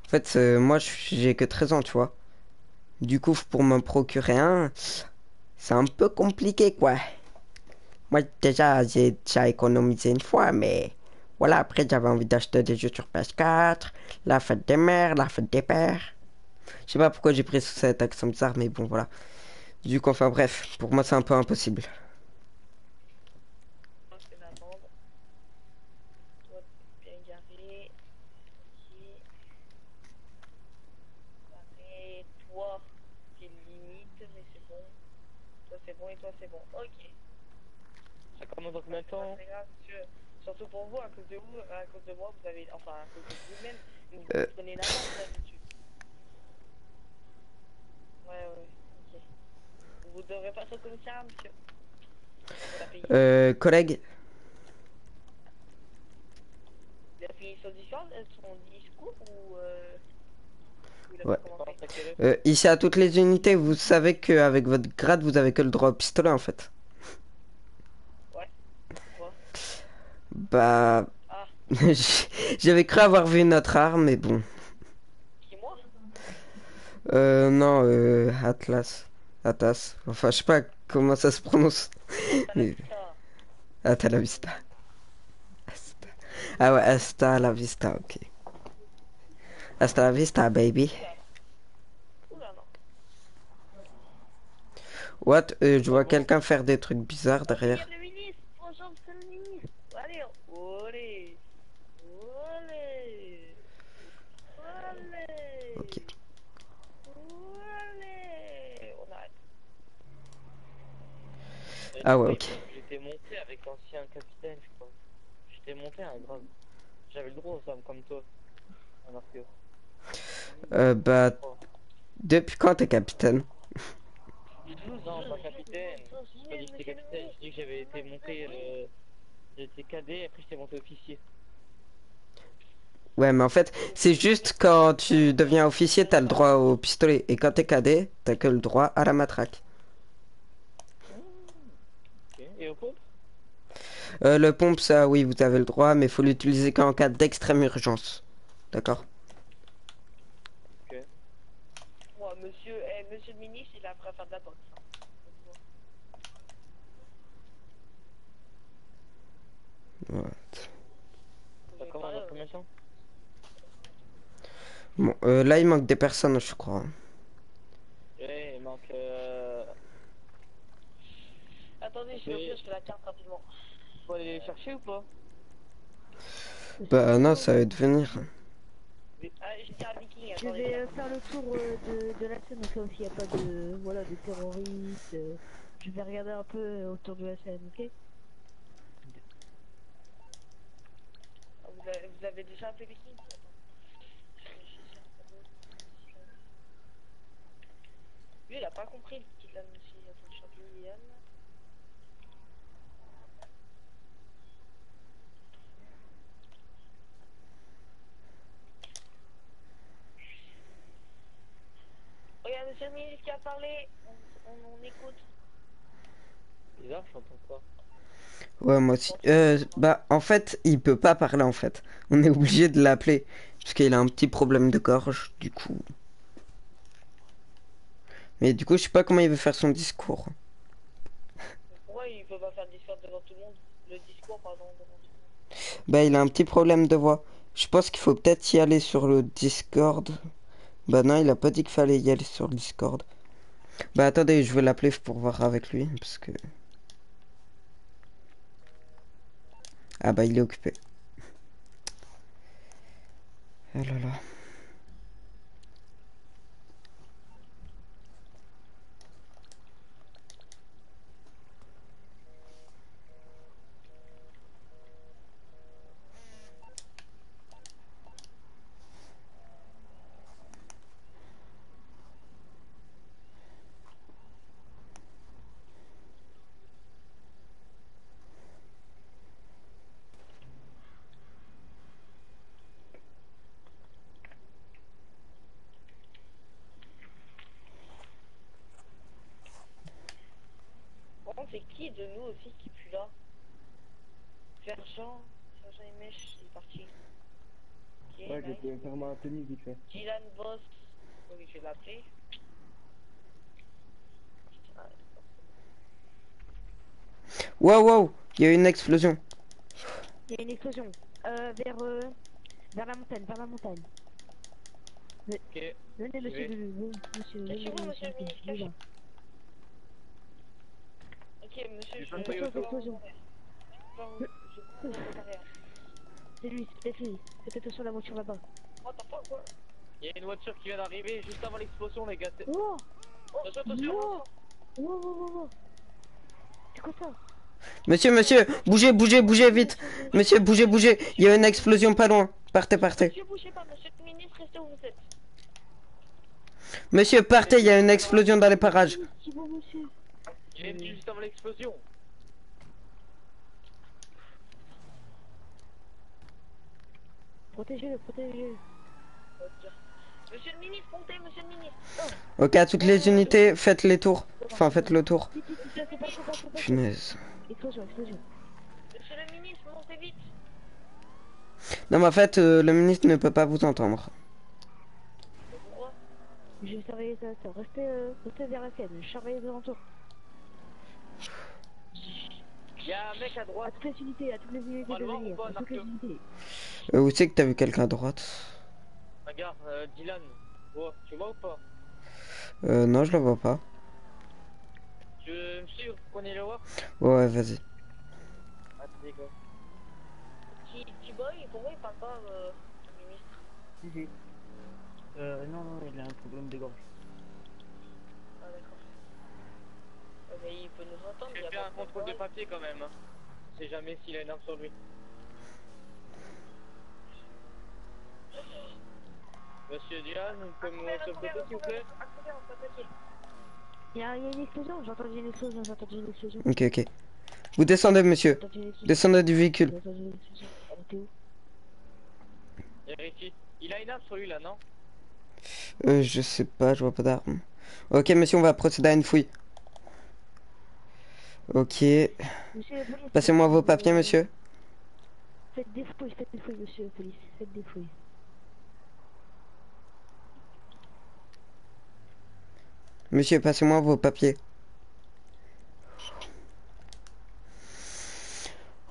fait, moi, j'ai que 13 ans, tu vois. Du coup, pour me procurer un, c'est un peu compliqué, quoi. Moi, déjà, j'ai déjà économisé une fois, mais... Voilà, après j'avais envie d'acheter des jeux sur PS4, la fête des mères, la fête des pères. Je sais pas pourquoi j'ai pris cet accent bizarre, mais bon voilà. Du coup, enfin bref, pour moi c'est un peu impossible. Toi, t'es limite, mais c'est bon. Toi c'est bon et toi c'est bon. Ok. Ça commence dans combien de temps? Surtout pour vous, à cause de vous, à cause de moi, vous avez, enfin, à cause de vous-même, vous prenez la main d'habitude. Ouais, ok. Vous devrez pas être comme ça, monsieur. Collègue. Il a fini son discours ou... Ouais. Ici, à toutes les unités, vous savez qu'avec votre grade, vous avez que le droit au pistolet, en fait. Bah... Ah. J'avais cru avoir vu une autre arme, mais bon. Qui, moi? Non, Atlas. Atas. Enfin, je sais pas comment ça se prononce. Mais... Atalabista. Ah ouais, hasta la vista, ok. Hasta la vista, baby. What? Je vois quelqu'un faire des trucs bizarres derrière. Bonjour, le ministre. Bonjour, monsieur le ministre. Allez, olé. Olé. Olé. Ok. Olé. On arrête. Ah ouais, ok. J'étais monté avec l'ancien capitaine, je crois. J'étais monté à un grave. J'avais le droit aux hommes comme toi. Un archéo. Bah... Depuis quand t'es capitaine? Non, pas capitaine. J'ai pas dit que j'étais capitaine, j'ai dit que j'avais été monté. J'étais cadet, après j'étais monté officier. Ouais, mais en fait, c'est juste quand tu deviens officier, t'as le droit au pistolet. Et quand t'es cadet, t'as que le droit à la matraque. Okay. Et aux pompes? Le pompe, ça, oui, vous avez le droit, mais faut l'utiliser qu'en cas d'extrême urgence. D'accord. Ok. Ouais, monsieur, monsieur le ministre, il a fait faire de la tente. What? Bon, là il manque des personnes, je crois. Ouais, il manque. Attendez, je fais la carte rapidement. Faut aller les chercher ou pas? Bah non, ça va être venir. Je vais faire le tour de la scène, donc s'il n'y a pas de, voilà, de terroristes, je vais regarder un peu autour de la scène, ok? Vous avez déjà appelé les kings? Lui, il a pas compris le petit lame aussi, il a fait le champion William. Regarde, monsieur le ministre qui a parlé, on écoute. Bizarre, je n'entends pas. Ouais, moi aussi. Bah, en fait, il peut pas parler, en fait. On est obligé de l'appeler. Parce qu'il a un petit problème de gorge, du coup. Mais du coup, je sais pas comment il veut faire son discours. Pourquoi il peut pas faire le discours devant tout le monde? Le discours, pardon, devant tout le monde. Bah, il a un petit problème de voix. Je pense qu'il faut peut-être y aller sur le Discord. Bah non, il a pas dit qu'il fallait y aller sur le Discord. Bah attendez, je vais l'appeler pour voir avec lui, parce que... Ah bah il est occupé. Oh là là. C'est qui de nous aussi qui pue là? Sergent Imèche, il est parti. Okay, ouais, je vais faire ma tenue vite fait. Dylan Boss, oui, je vais l'appeler. Wow, il y a eu une explosion. Il y a une explosion. Vers la montagne, Ok. Venez, monsieur. Ok, monsieur, je c'est lui, c'est peut-être sur la voiture là-bas. Oh, t'as pas quoi? Il y a une voiture qui vient d'arriver juste avant l'explosion, les gars. Oh, oh, c'est quoi ça? Monsieur, bougez vite. Monsieur, bougez. Il y a une explosion pas loin. Partez. Monsieur, bougez pas, monsieur le ministre, restez où vous êtes. Monsieur, partez, il y a une explosion dans les parages. Il est juste avant l'explosion. Protégez-le. Monsieur le ministre, montez, monsieur le ministre. Oh. Ok, à toutes les unités, faites les tours. Enfin, faites le tour. Punaise. Monsieur le ministre, montez vite. Non, mais en fait, le ministre ne peut pas vous entendre. Pourquoi? Je vais surveiller ça. Restez vers la scène. Surveillez les alentours. Y'a un mec à droite. À toute facilité, à toutes les unités de venir, à toutes les unités. Où c'est que t'as vu quelqu'un à droite? Regarde, Dylan, tu vois ou pas? Non, je le vois pas. Tu veux me suivre, prenez le voir? Ouais, vas-y. Attendez quoi. Thibault, pourquoi il parle pas au ministre? Non, non, il a un problème de gorge. Ah d'accord. Mais il peut nous entendre. Il a fait un contrôle de papier quand même. On sait jamais s'il a une arme sur lui. Monsieur Dylan, vous pouvez me montrer photo s'il vous plaît? Il y a une explosion, j'ai entendu une explosion, j'ai entendu une explosion. Ok, ok. Vous descendez, monsieur. Descendez du véhicule. Il a une arme sur lui là, non? Je sais pas, je vois pas d'arme. Ok, monsieur, on va procéder à une fouille. Ok. Passez-moi vos papiers, monsieur. Faites des fouilles, monsieur, police. Faites des fouilles. Monsieur, passez-moi vos papiers.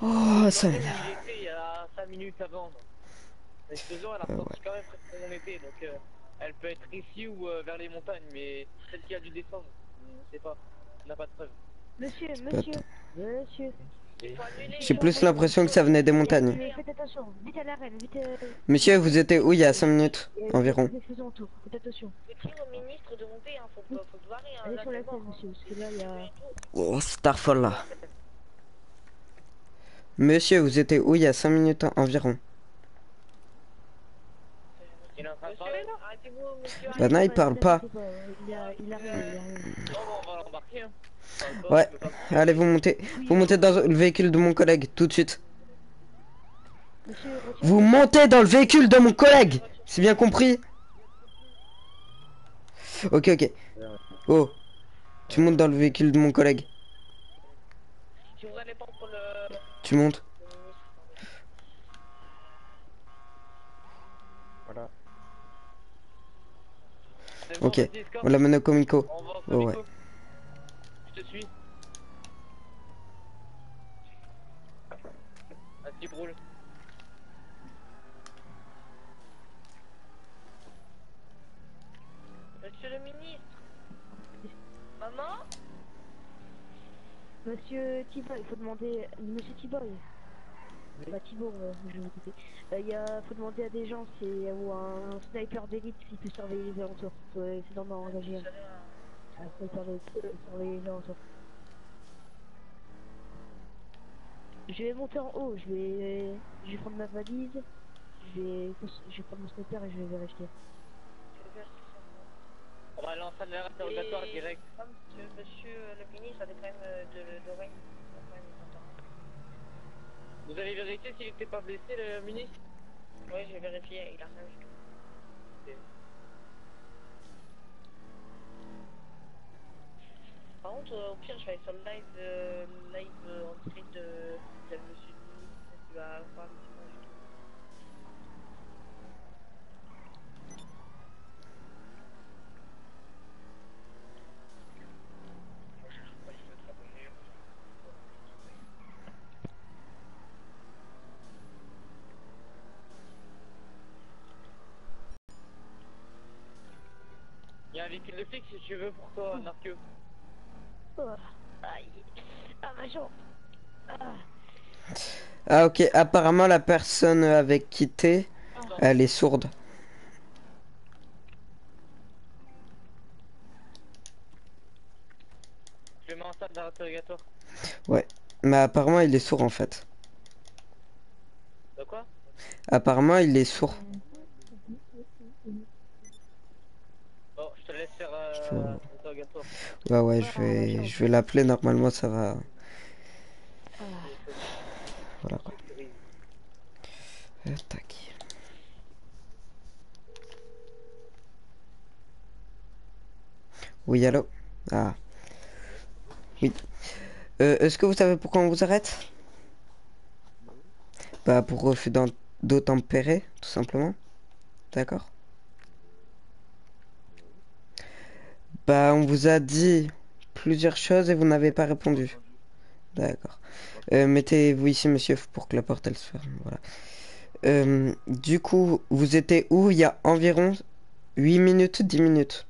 Oh, ça m'énerve. Il y a 5 minutes avant. L'explosion, elle a sorti quand même près de mon épée, donc elle peut être ici ou vers les montagnes, mais celle qui a dû descendre, je sais pas. On n'a pas de preuves. Monsieur, monsieur, monsieur. J'ai plus l'impression que ça venait des montagnes. Mais faites attention, vite à l'arène, vite. Monsieur, vous étiez où il y a 5 minutes environ? Faites attention. Faites au ministre de monter, hein, faut se barrer. Allez sur la scène, monsieur, parce que là, il y a... Oh, Starfall là. Monsieur, vous étiez où il y a 5 minutes environ? Bah non, il parle pas. Ouais, allez, vous montez dans le véhicule de mon collègue tout de suite. Vous montez dans le véhicule de mon collègue, c'est bien compris? Ok, ok. Oh, tu montes dans le véhicule de mon collègue. Tu montes. Ok, on l'amène au comico. Oh, ouais. Je te suis. Vas-y, brûle. Monsieur le ministre. Maman. Monsieur Thibault, il faut demander... Monsieur Thibault. Oui. Bah Thibault, je vais m'occuper. Faut demander à des gens si ou un sniper d'élite s'il peut surveiller les alentours. Faut essayer d'en engager un sniper d'élite surveiller les alentours. Je vais monter en haut, je vais prendre ma valise, je vais prendre mon sniper et je vais vérifier. On va lancer un interrogatoire direct. Monsieur le ministre avait quand même de rien. Vous avez vérifié s'il n'était pas blessé, le ministre? Oui, j'ai vérifié, il a rien vu. Par contre, au pire, je vais aller sur le live, en direct de monsieur le ministre, qui va voir un petit peu. Un véhicule de flic si tu veux pour toi, Narqueux. Oh, aïe. Ah, ma jambe. Ah. Ah, ok. Apparemment, la personne avec qui t'es, elle est sourde. Je mets en salle d'interrogatoire. Ouais, mais apparemment, il est sourd en fait. De quoi? Apparemment, il est sourd. Bah ouais, je vais l'appeler, normalement ça va. Voilà quoi. Tac. Oui, allô. Ah. Oui. Est-ce que vous savez pourquoi on vous arrête? Bah pour refus d'obtempérer, tout simplement. D'accord. Bah on vous a dit plusieurs choses et vous n'avez pas répondu. D'accord. Mettez-vous ici, monsieur, pour que la porte elle se ferme. Voilà. Du coup, vous étiez où il y a environ 8 minutes, 10 minutes?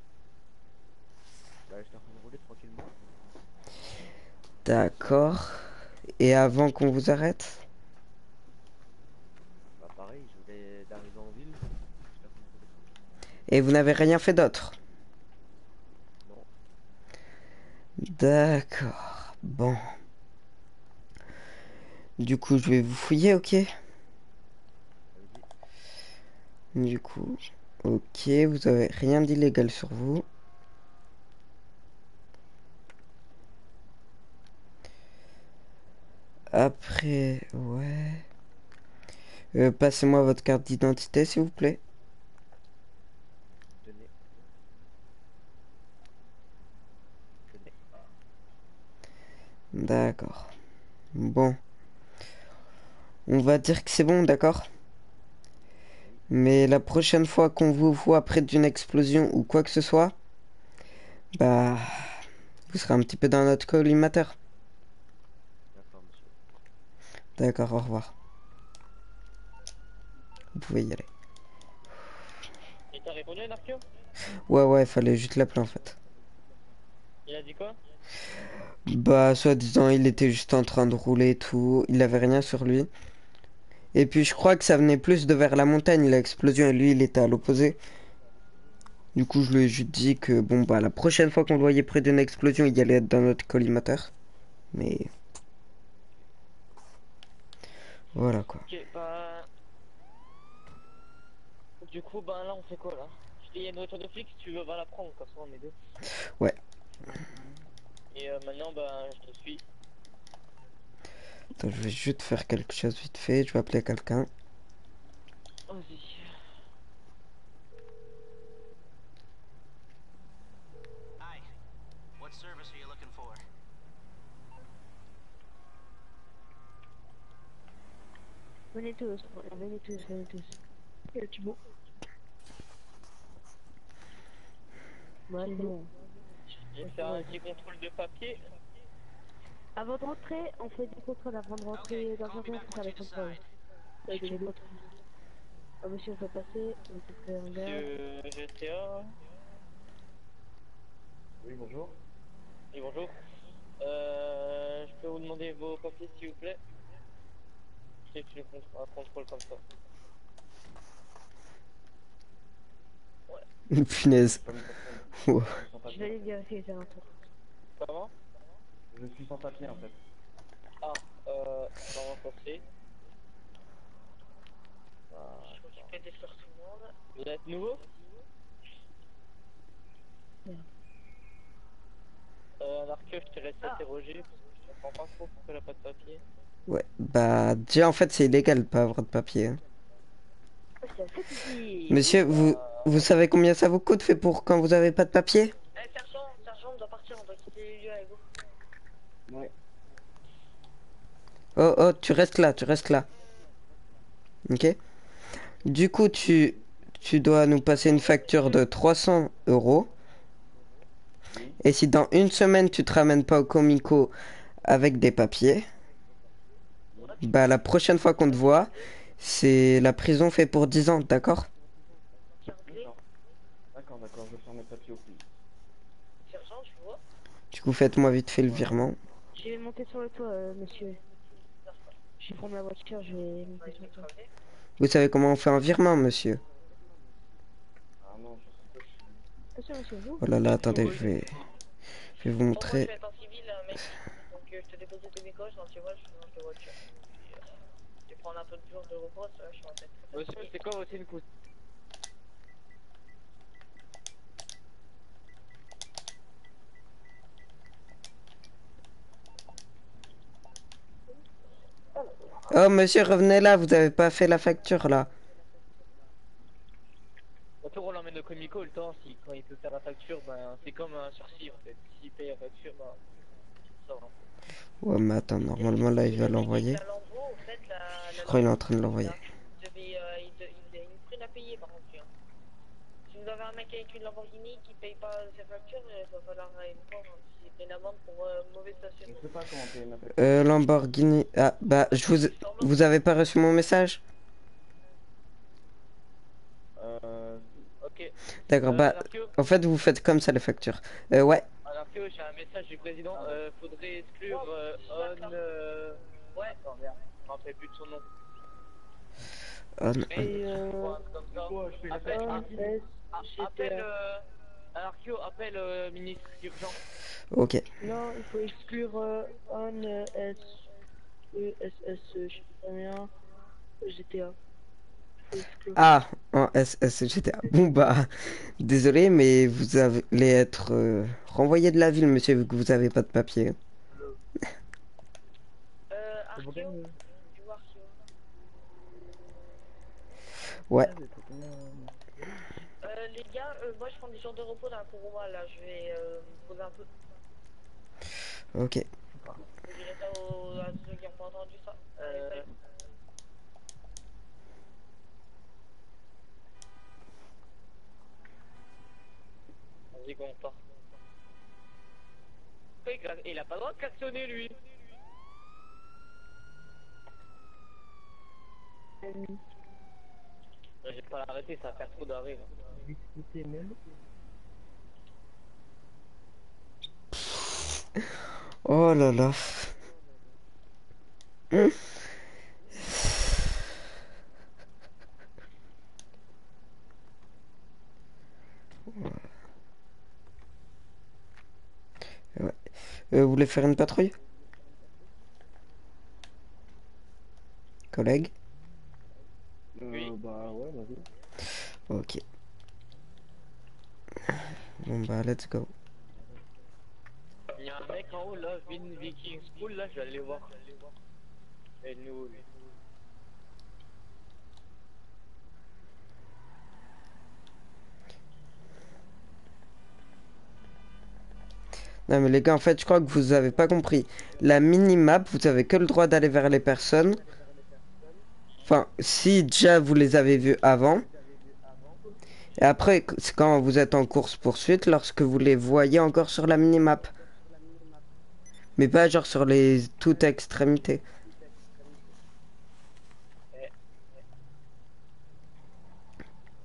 D'accord. Et avant qu'on vous arrête? Bah pareil, je voulais d'arriver en ville. Et vous n'avez rien fait d'autre? Non. D'accord. Bon. Du coup, je vais vous fouiller, ok? Du coup, ok, vous avez rien d'illégal sur vous. Après, ouais. Passez-moi votre carte d'identité, s'il vous plaît. D'accord. Bon. On va dire que c'est bon, d'accord? Mais la prochaine fois qu'on vous voit près d'une explosion ou quoi que ce soit, bah, vous serez un petit peu dans notre collimateur. D'accord, au revoir. Vous pouvez y aller. Et t'as répondu à une archéo ? Ouais, fallait juste l'appeler en fait. Il a dit quoi ? Bah, soi-disant, il était juste en train de rouler et tout. Il avait rien sur lui. Et puis, je crois que ça venait plus de vers la montagne, l'explosion, et lui, il était à l'opposé. Du coup, je lui ai juste dit que, bon, bah, la prochaine fois qu'on le voyait près d'une explosion, il allait être dans notre collimateur. Mais... voilà quoi. Ok, bah... du coup, bah là on fait quoi là? Il y a une voiture de flic, si tu veux, va la prendre, comme ça on est deux. Ouais. Et maintenant, bah je te suis. Attends, je vais juste faire quelque chose vite fait, je vais appeler quelqu'un. Vas-y. Hi, what service are you looking for? Venez tous. Et Thibault. Bon. Je vais faire un petit contrôle de papier. Avant de rentrer, on fait des contrôles avant de rentrer dans un coin, on fait les contrôles. Ah monsieur, on peut passer, on peut faire un GTA. Oui, bonjour. Oui, bonjour. Je peux vous demander vos papiers, s'il vous plaît? C'est un contrôle comme ça. Ouais. Punaise. Wow. Je vais aller vérifier les alentours. Comment? Je suis sans papier en fait. Ah, comment ça se fait? Je crois qu'il pète des fleurs tout le monde. Vous êtes nouveau? Ouais. Alors que je te laisse interroger, parce que je comprends pas trop pourquoi elle a pas de papier. Ouais, bah déjà en fait c'est illégal de pas avoir de papier. Hein. Monsieur, vous savez combien ça vous coûte fait pour quand vous avez pas de papier? Sergent, on doit partir, on doit quitter les lieux avec vous. Ouais. Oh, tu restes là. Ok. Du coup, tu dois nous passer une facture de 300 €. Et si dans une semaine tu te ramènes pas au Comico avec des papiers, bah la prochaine fois qu'on te voit, c'est la prison fait pour 10 ans, d'accord? D'accord, je vais faire mes papiers au plus. Sergent, je vois. Du coup, faites-moi vite fait le virement. Je vais monter sur le toit, monsieur. Je vais prendre ma voiture, je vais monter sur le toit. Vous savez comment on fait un virement, monsieur? Ah non, je sais pas. Monsieur, vous? Oh là là, attendez, je vais vous montrer. Je te dépose au Comico, je rentre chez moi, je suis dans la voiture. Je vais prendre un peu de jour de repos, ça je suis en tête. Monsieur, c'est quoi votre coût? Oh monsieur, revenez là, vous avez pas fait la facture là. Autour on l'emmène au Comico, le temps, si quand il peut faire la facture, ben c'est comme un sursis en fait. S'il paye la facture, ben ça va. Ouais mais attends, normalement là il va l'envoyer. Je crois qu'il est en train de l'envoyer. Il a une prime à payer par contre. Si vous vous avez un mec avec une Lamborghini qui paye pas ses factures, il va falloir une amende pour mauvais stationnement. Je sais pas comment payer ma facture. Lamborghini... Ah bah je vous... Vous avez pas reçu mon message? Ok. D'accord, bah en fait vous faites comme ça les factures. Ouais. Alors que j'ai un message du président, faudrait exclure on... Ouais. Attends, merde. Je me rappelle plus de son nom. Appelle ministre urgent. Ok. Non, il faut exclure on je sais pas bien, GTA. Ah, en SS GTA. Bon bah, désolé, mais vous allez être renvoyé de la ville, monsieur, vu que vous avez pas de papier. Archio. Ouais. Les gars, moi je prends des jours de repos dans la Kuruma, là, je vais me poser un peu. Ok. Je dirais ça aux... à ceux qui n'ont pas entendu ça. Allez, vas-y, qu'on part. Il a pas le droit de klaxonner, lui. J'ai pas l'arrêté, ça va faire trop d'arrêt. Oh là là. Ouais. Vous voulez faire une patrouille? Collègue? Oui. Bah ouais, vas-y. Ok. Bon bah, let's go. Il y a un mec en haut là, Vin Viking School là, je vais aller voir. Et nous. Non mais les gars, en fait, je crois que vous avez pas compris. La minimap, vous avez que le droit d'aller vers les personnes. Enfin, si déjà vous les avez vus avant, et après, c'est quand vous êtes en course-poursuite, lorsque vous les voyez encore sur la minimap. Mais pas genre sur les toutes extrémités.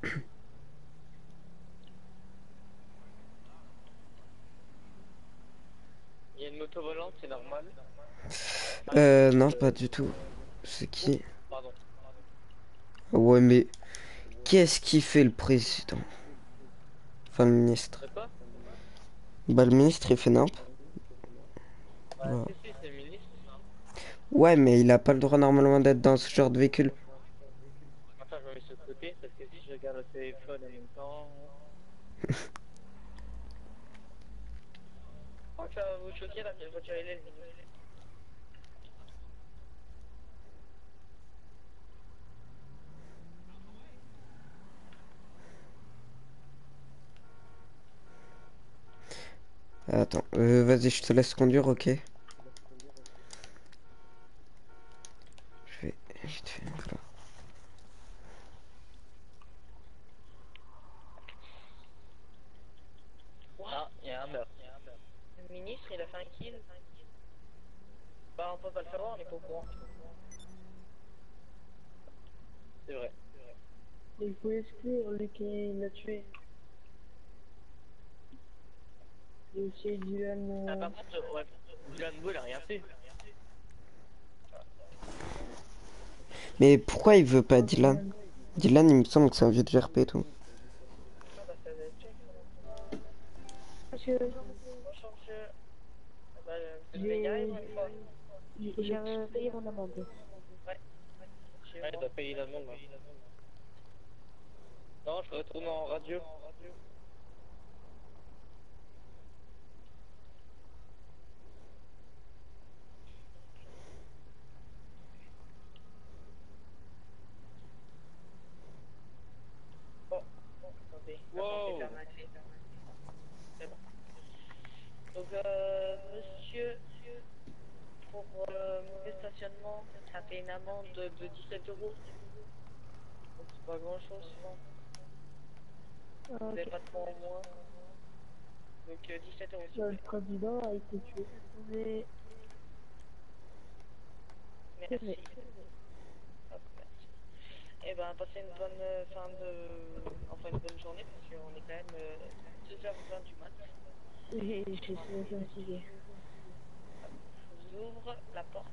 Il y a une moto volante, c'est normal. Non, pas du tout. C'est qui ? Ouais mais qu'est-ce qu'il fait le président? Enfin le ministre. Bah le ministre il fait n'importe. Ouais mais il a pas le droit normalement d'être dans ce genre de véhicule. Attends, je vais me mettre de côté parce que si je regarde le téléphone en même temps. Je crois que ça va vous choquer là, la voiture elle est. Attends, vas-y, je te laisse conduire, ok. Je te fais une clope. Ah, il y a un meurtre. Le ministre, il a fait un kill. Bah, on peut pas le savoir, on est pas au courant. C'est vrai. Il faut exclure lui qui l'a tué. Aussi Dylan. Ah, par contre, ouais, Dylan Ball a rien fait. Mais pourquoi il veut pas Dylan? Dylan, il me semble que c'est un vieux de RP et tout. Monsieur. Bonjour, monsieur. J'ai payé mon amende. Ouais. Ouais, il doit payer une amende. Non, je retourne en radio. Wow. C'est bon. Donc monsieur, pour mauvais stationnement, ça fait une amende de 17 euros. C'est pas grand chose souvent. Vous n'avez pas de points en moins. Donc 17 euros. Le président a été tué. Mais... merci. Mais... hop, merci. Et ben passez une bonne fin de... enfin une bonne journée parce qu'on est quand même 2h20 du matin. Et je suis fatigué. J'ouvre la porte.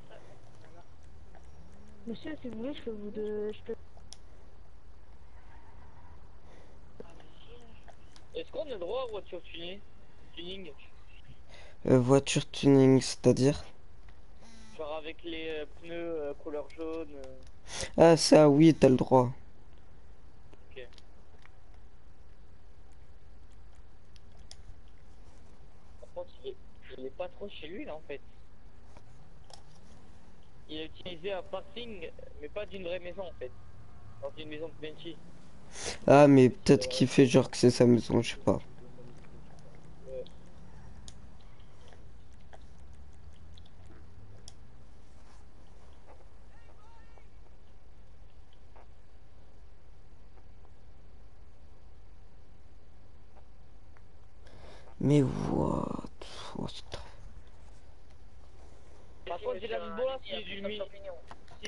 Monsieur, si vous voulez, je peux vous de... je peux... Est-ce qu'on a droit à voiture tuning voiture tuning, c'est-à-dire? Genre avec les pneus couleur jaune. Ah ça, oui, t'as le droit. Ok. Par contre, il est pas trop chez lui, là, en fait. Il a utilisé un parking, mais pas d'une vraie maison, en fait. Dans une maison de Benji. Ah mais peut-être qu'il fait genre que c'est sa maison, je sais pas. Mais what? Oh, par contre Dylan Bois, si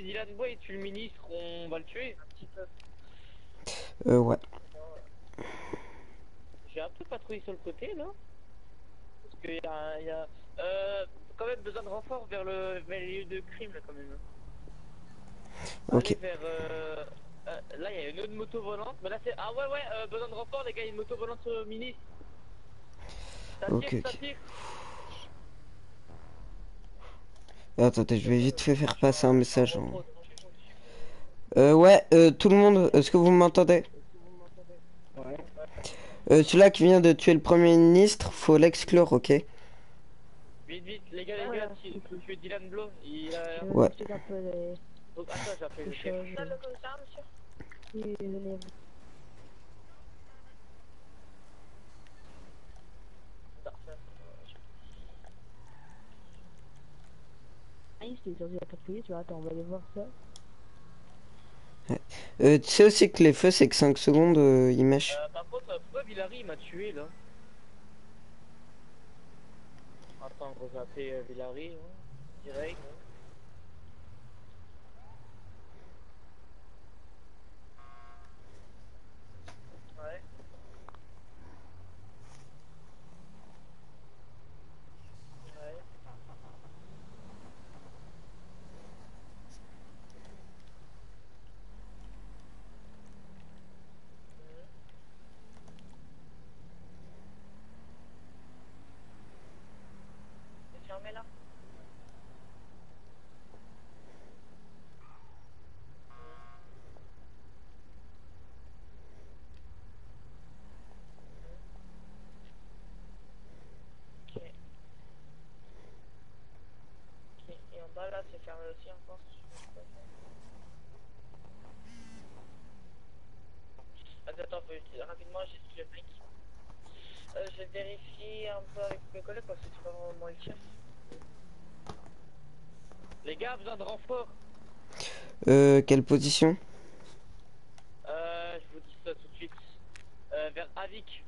Dylan Bois est le ministre, on va le tuer un petit peu. Ouais. J'ai un peu patrouillé sur le côté là. Parce qu'il y a, quand même besoin de renfort vers le lieu de crime là quand même. Ok. Allez, vers, là il y a une autre moto volante. Mais là c'est... ah ouais ouais, besoin de renfort les gars, il y a une moto volante sur le mini. Ça tire, okay, ça tire. Attendez, je vais vite fait faire passer un message en... ouais, tout le monde, est-ce que vous m'entendez? Ouais. Celui-là qui vient de tuer le Premier ministre, faut l'exclure, ok? Vite, vite, les gars, il faut tuer Dylan Blow. Ouais. Donc, attends, j'appelle le chef. Le commissaire, monsieur? Oui, venez. Ah, il s'est aujourd'hui à 4 pays, tu vois, attends, on va aller voir ça. Ouais. Tu sais aussi que les feux c'est que 5 secondes ils mèchent. Par contre pourquoi Vilari m'a tué là? Attends, on va appeler Vilari direct. Ouais. Là c'est fermé aussi encore. Attends, rapidement j'ai le brick. Je vérifie un peu avec mes collègues parce que c'est pas vraiment le chef. Les gars, besoin de renfort. Quelle position? Je vous dis ça tout de suite. Vers Avic.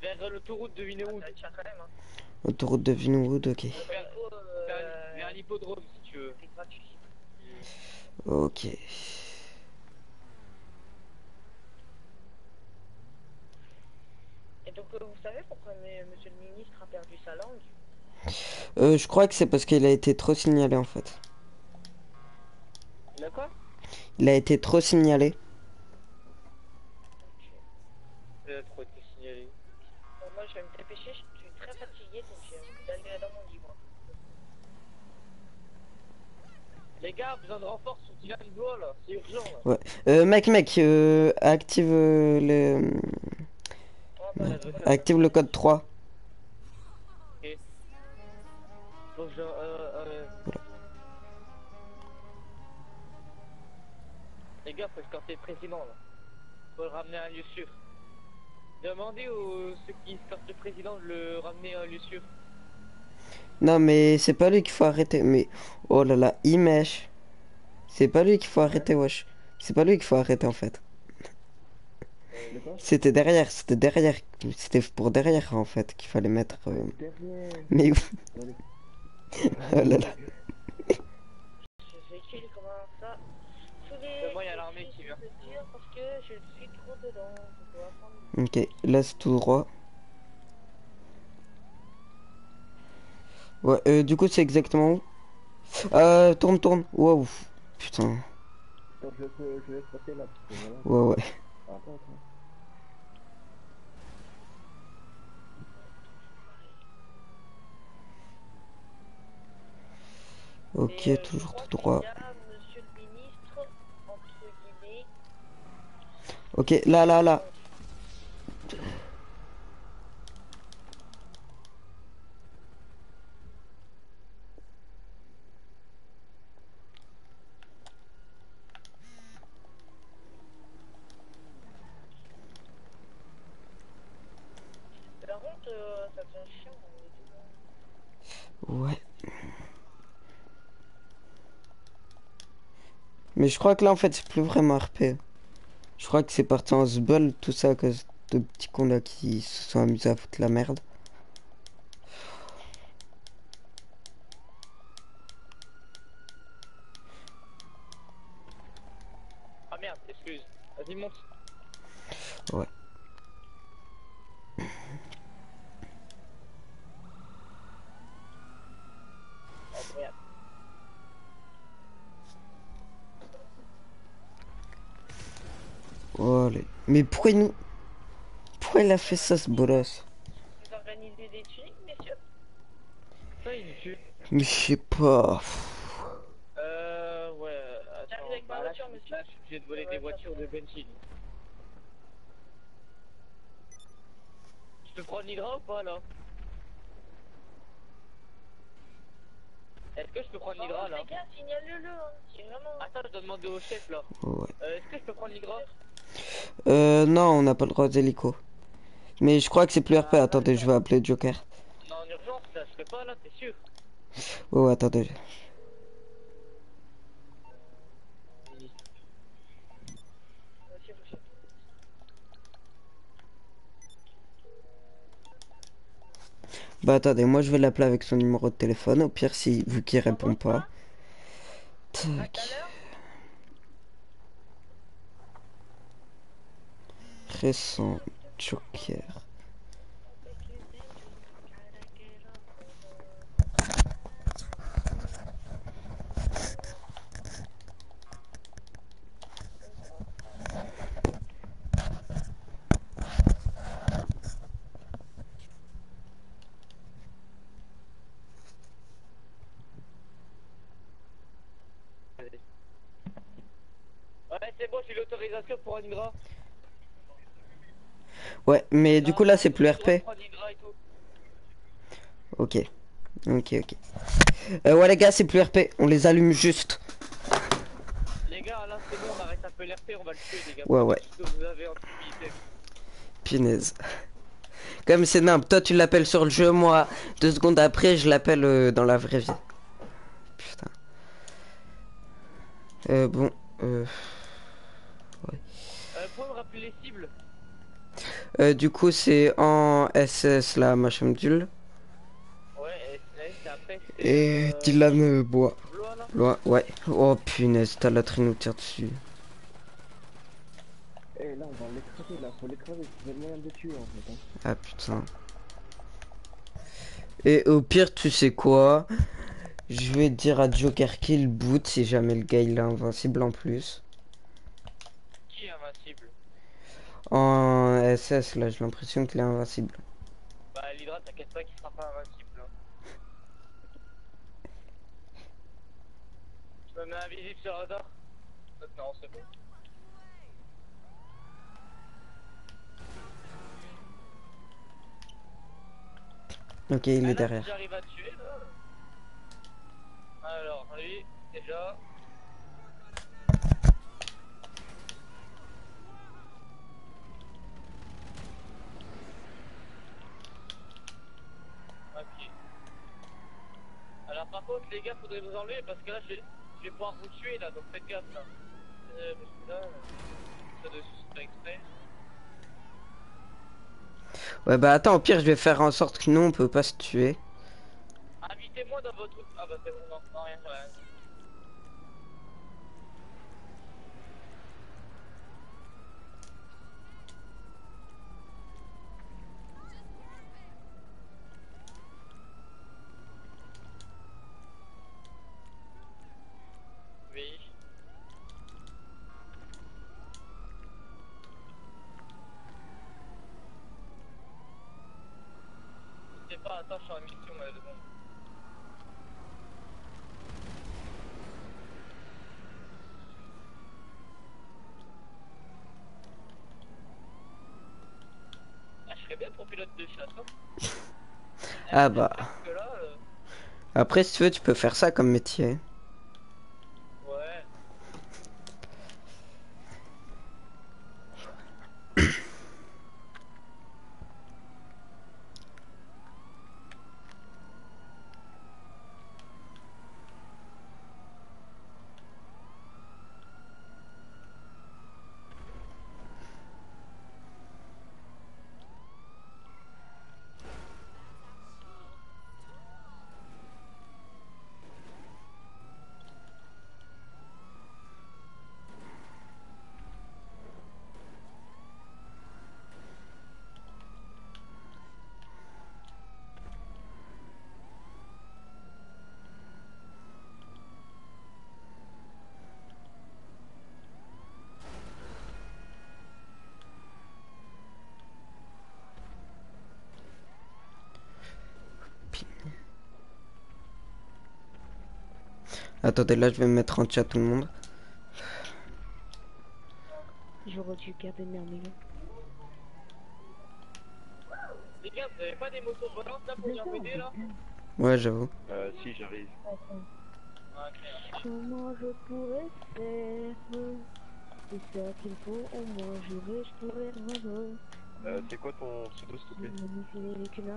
Vers l'autoroute de Vinewood. Autoroute de Vinewood, ok. Vers l'hippodrome si tu veux. C'est gratuit. Ok. Et donc vous savez pourquoi monsieur le ministre a perdu sa langue? Je crois que c'est parce qu'il a été trop signalé en fait. Il a quoi? Il a été trop signalé. Okay. Il a trop été signalé. Bon, moi je vais me dépêcher, je suis très fatigué donc je vais aller dans mon lit. Les gars, besoin de renfort sur Dylan Blois là, c'est urgent là. Ouais. Mec, active les... active le code 3. Ok. Faut que je... voilà. Les gars, faut escorter le président là. Faut le ramener à un lieu sûr. Demandez aux ceux qui escortent le président de le ramener à un lieu sûr. Non mais c'est pas lui qu'il faut arrêter, mais oh là là, il mèche. C'est pas lui qu'il faut arrêter, wesh. C'est pas lui qu'il faut arrêter en fait. C'était derrière, c'était pour derrière en fait qu'il fallait mettre. Mais où? Oh là là. Ok, là c'est tout droit. Ouais, du coup c'est exactement où? Tourne. Waouh, putain. Je vais passer là. Ouais. Ok, toujours tout droit. Ok, là. Ouais. Mais je crois que là en fait c'est plus vraiment RP. Je crois que c'est parti en zbul, tout ça à cause de petits cons là qui se sont amusés à foutre la merde. Ah merde, excuse. Vas-y monte. Ouais. Oh, les... Mais pourquoi il a fait ça ce bolos? Vous organisez des tunnels, messieurs? Ça, il tue. Mais je sais pas. Ouais. J'arrive avec ma voiture, monsieur. Je suis obligé de voler des voitures de Benji. Je te prends l'Hydra ou pas là? Est-ce que je peux prendre l'Hydra là? Les gars, signale-le hein. Vraiment... Attends, je dois demander au chef là. Ouais. Est-ce que je peux prendre l'Hydra? Non, on n'a pas le droit d'hélico. Mais je crois que c'est plus RP. Attendez, je vais appeler Joker. Non, en urgence, là, je serai pas là, t'es sûr? Oh, attendez. Bah attendez, moi je vais l'appeler avec son numéro de téléphone. Au pire, si vous qui répond pas. Tac. Récent Joker. Ouais, c'est bon, j'ai l'autorisation pour un Hydra. Ouais, mais du coup là c'est plus RP. Ok. Ouais les gars, c'est plus RP, on les allume juste. Les gars, là c'est bon, on arrête un peu l'RP, on va le tuer les gars. Ouais. Pinaise. Comme c'est nimp, toi tu l'appelles sur le jeu, moi 2 secondes après je l'appelle dans la vraie vie. Putain. Bon. Ouais. Pour me rappeler les cibles. Du coup c'est en SS là, machin dule. Ouais, SS après. Et Dylan bois. Loin, ouais. Oh punaise, t'as la traîne nous tire dessus. Eh là on va l'écraser là, faut l'écraser, c'est le moyen de tuer en fait. Hein. Ah putain. Et au pire tu sais quoi? Je vais dire à Joker kill boot si jamais le gars il est invincible en plus. Qui est invincible? En SS là, j'ai l'impression qu'il est invincible. Bah l'Hydra, t'inquiète pas qu'il sera pas invincible hein. Tu me mets invisible sur le radar? Non, c'est bon. Ok, il est derrière. J'arrive à tuer là. Alors lui déjà. Alors par contre les gars, faudrait vous enlever parce que là je vais pouvoir vous tuer là, donc faites gaffe là. Parce que là, ça doit se faire exprès. Ouais bah attends, au pire je vais faire en sorte que nous on peut pas se tuer. Invitez-moi dans votre... Ah bah c'est bon, non, rien, ouais. Attends, je suis en mission, mais bon. Ah, je serais bien pour pilote de chasse, hein. Ah bah. Là, après, si tu veux, tu peux faire ça comme métier. Attendez, là je vais me mettre en chat tout le monde. J'aurais dû garder mes armes. Les gars, vous avez pas des motos volantes là pour bien péter là? Ouais, j'avoue. Si, j'arrive. Comment je pourrais faire? C'est ça qu'il faut, au moins j'irai, je pourrais revenir. C'est quoi ton pseudo s'il te plaît?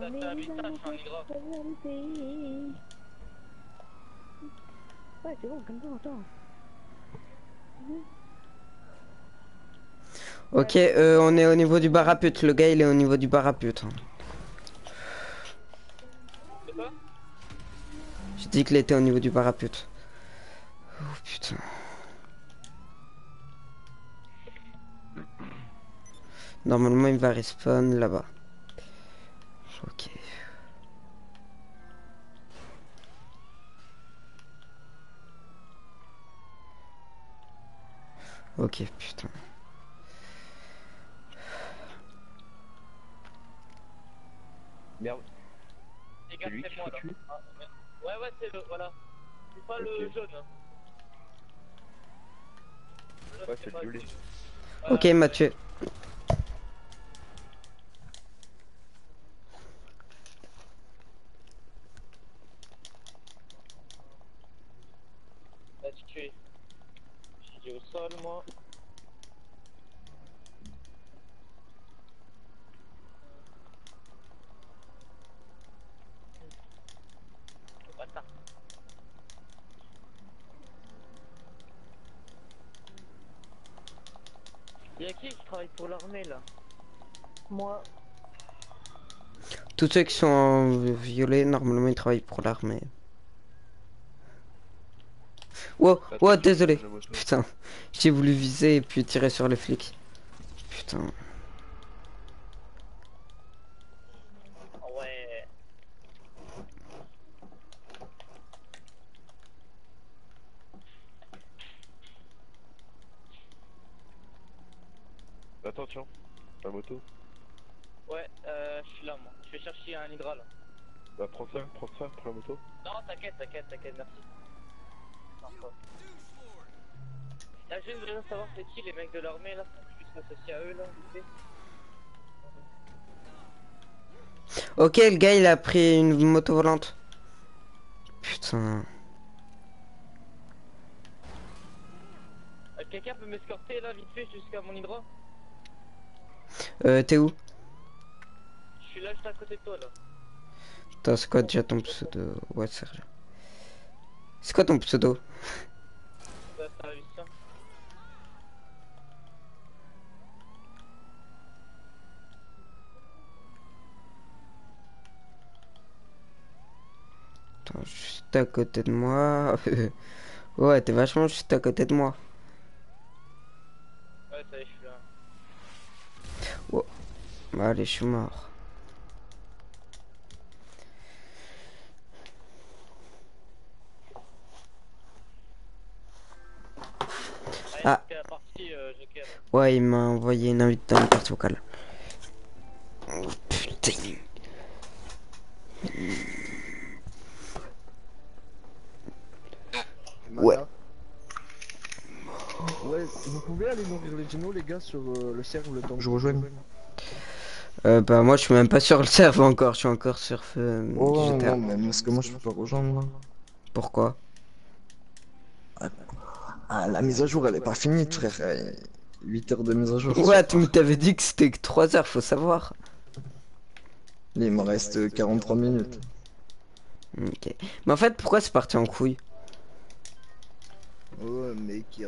Ouais, c'est bon, comme ça, attends. Ok, on est au niveau du bar à pute. Le gars, il est au niveau du bar à pute. J'ai dit qu'il était au niveau du bar à pute. Oh putain. Normalement, il va respawn là-bas. Ok. Ok, putain. Merde. Les gars, c'est moi là. Ah, merde. Ouais, c'est le, voilà. C'est pas le jaune. Hein. Ouais, c'est le violet. Ok, Mathieu. Moi. Y'a qui travaille pour l'armée là? Moi. Tous ceux qui sont en violet, normalement ils travaillent pour l'armée. Wow, wow, désolé. Putain, j'ai voulu viser et puis tirer sur les flics. Putain. Ouais. Attention, la moto. Ouais, je suis là moi. Je vais chercher un Hydra là. Bah prends ça, prends la moto. Non, t'inquiète, t'inquiète, t'inquiète, merci. Là je voudrais savoir c'est qui les mecs de l'armée là, je puisse m'associer à eux là. Ok, le gars il a pris une moto volante. Putain. Quelqu'un peut m'escorter là vite fait jusqu'à mon hydro? T'es où? Je suis là juste à côté de toi là. Putain, c'est quoi déjà ton pseudo? Ouais, Serge. C'est quoi ton pseudo? Attends, juste à côté de moi. Ouais, t'es vachement juste à côté de moi. Ouais, ça y est, je suis là. Oh. Bah, allez, je suis mort. Ah. Ouais, il m'a envoyé une invite dans le carte vocale. Oh, putain. Ouais. Ouais, vous pouvez aller nourrir les dinos, les gars, sur le serve le temps que je rejoins. Bah moi je suis même pas sur le serve encore, je suis encore sur oh, GTA. Non, mais parce que moi je peux pas rejoindre moi. Pourquoi? Ah, la mise à jour elle est pas finie, frère. 8 heures de mise à jour. Ouais, tu m'avais dit que c'était que 3 heures, faut savoir. Il me reste 43 minutes. Ok. Mais en fait, pourquoi c'est parti en couille? Ouais, mais qui...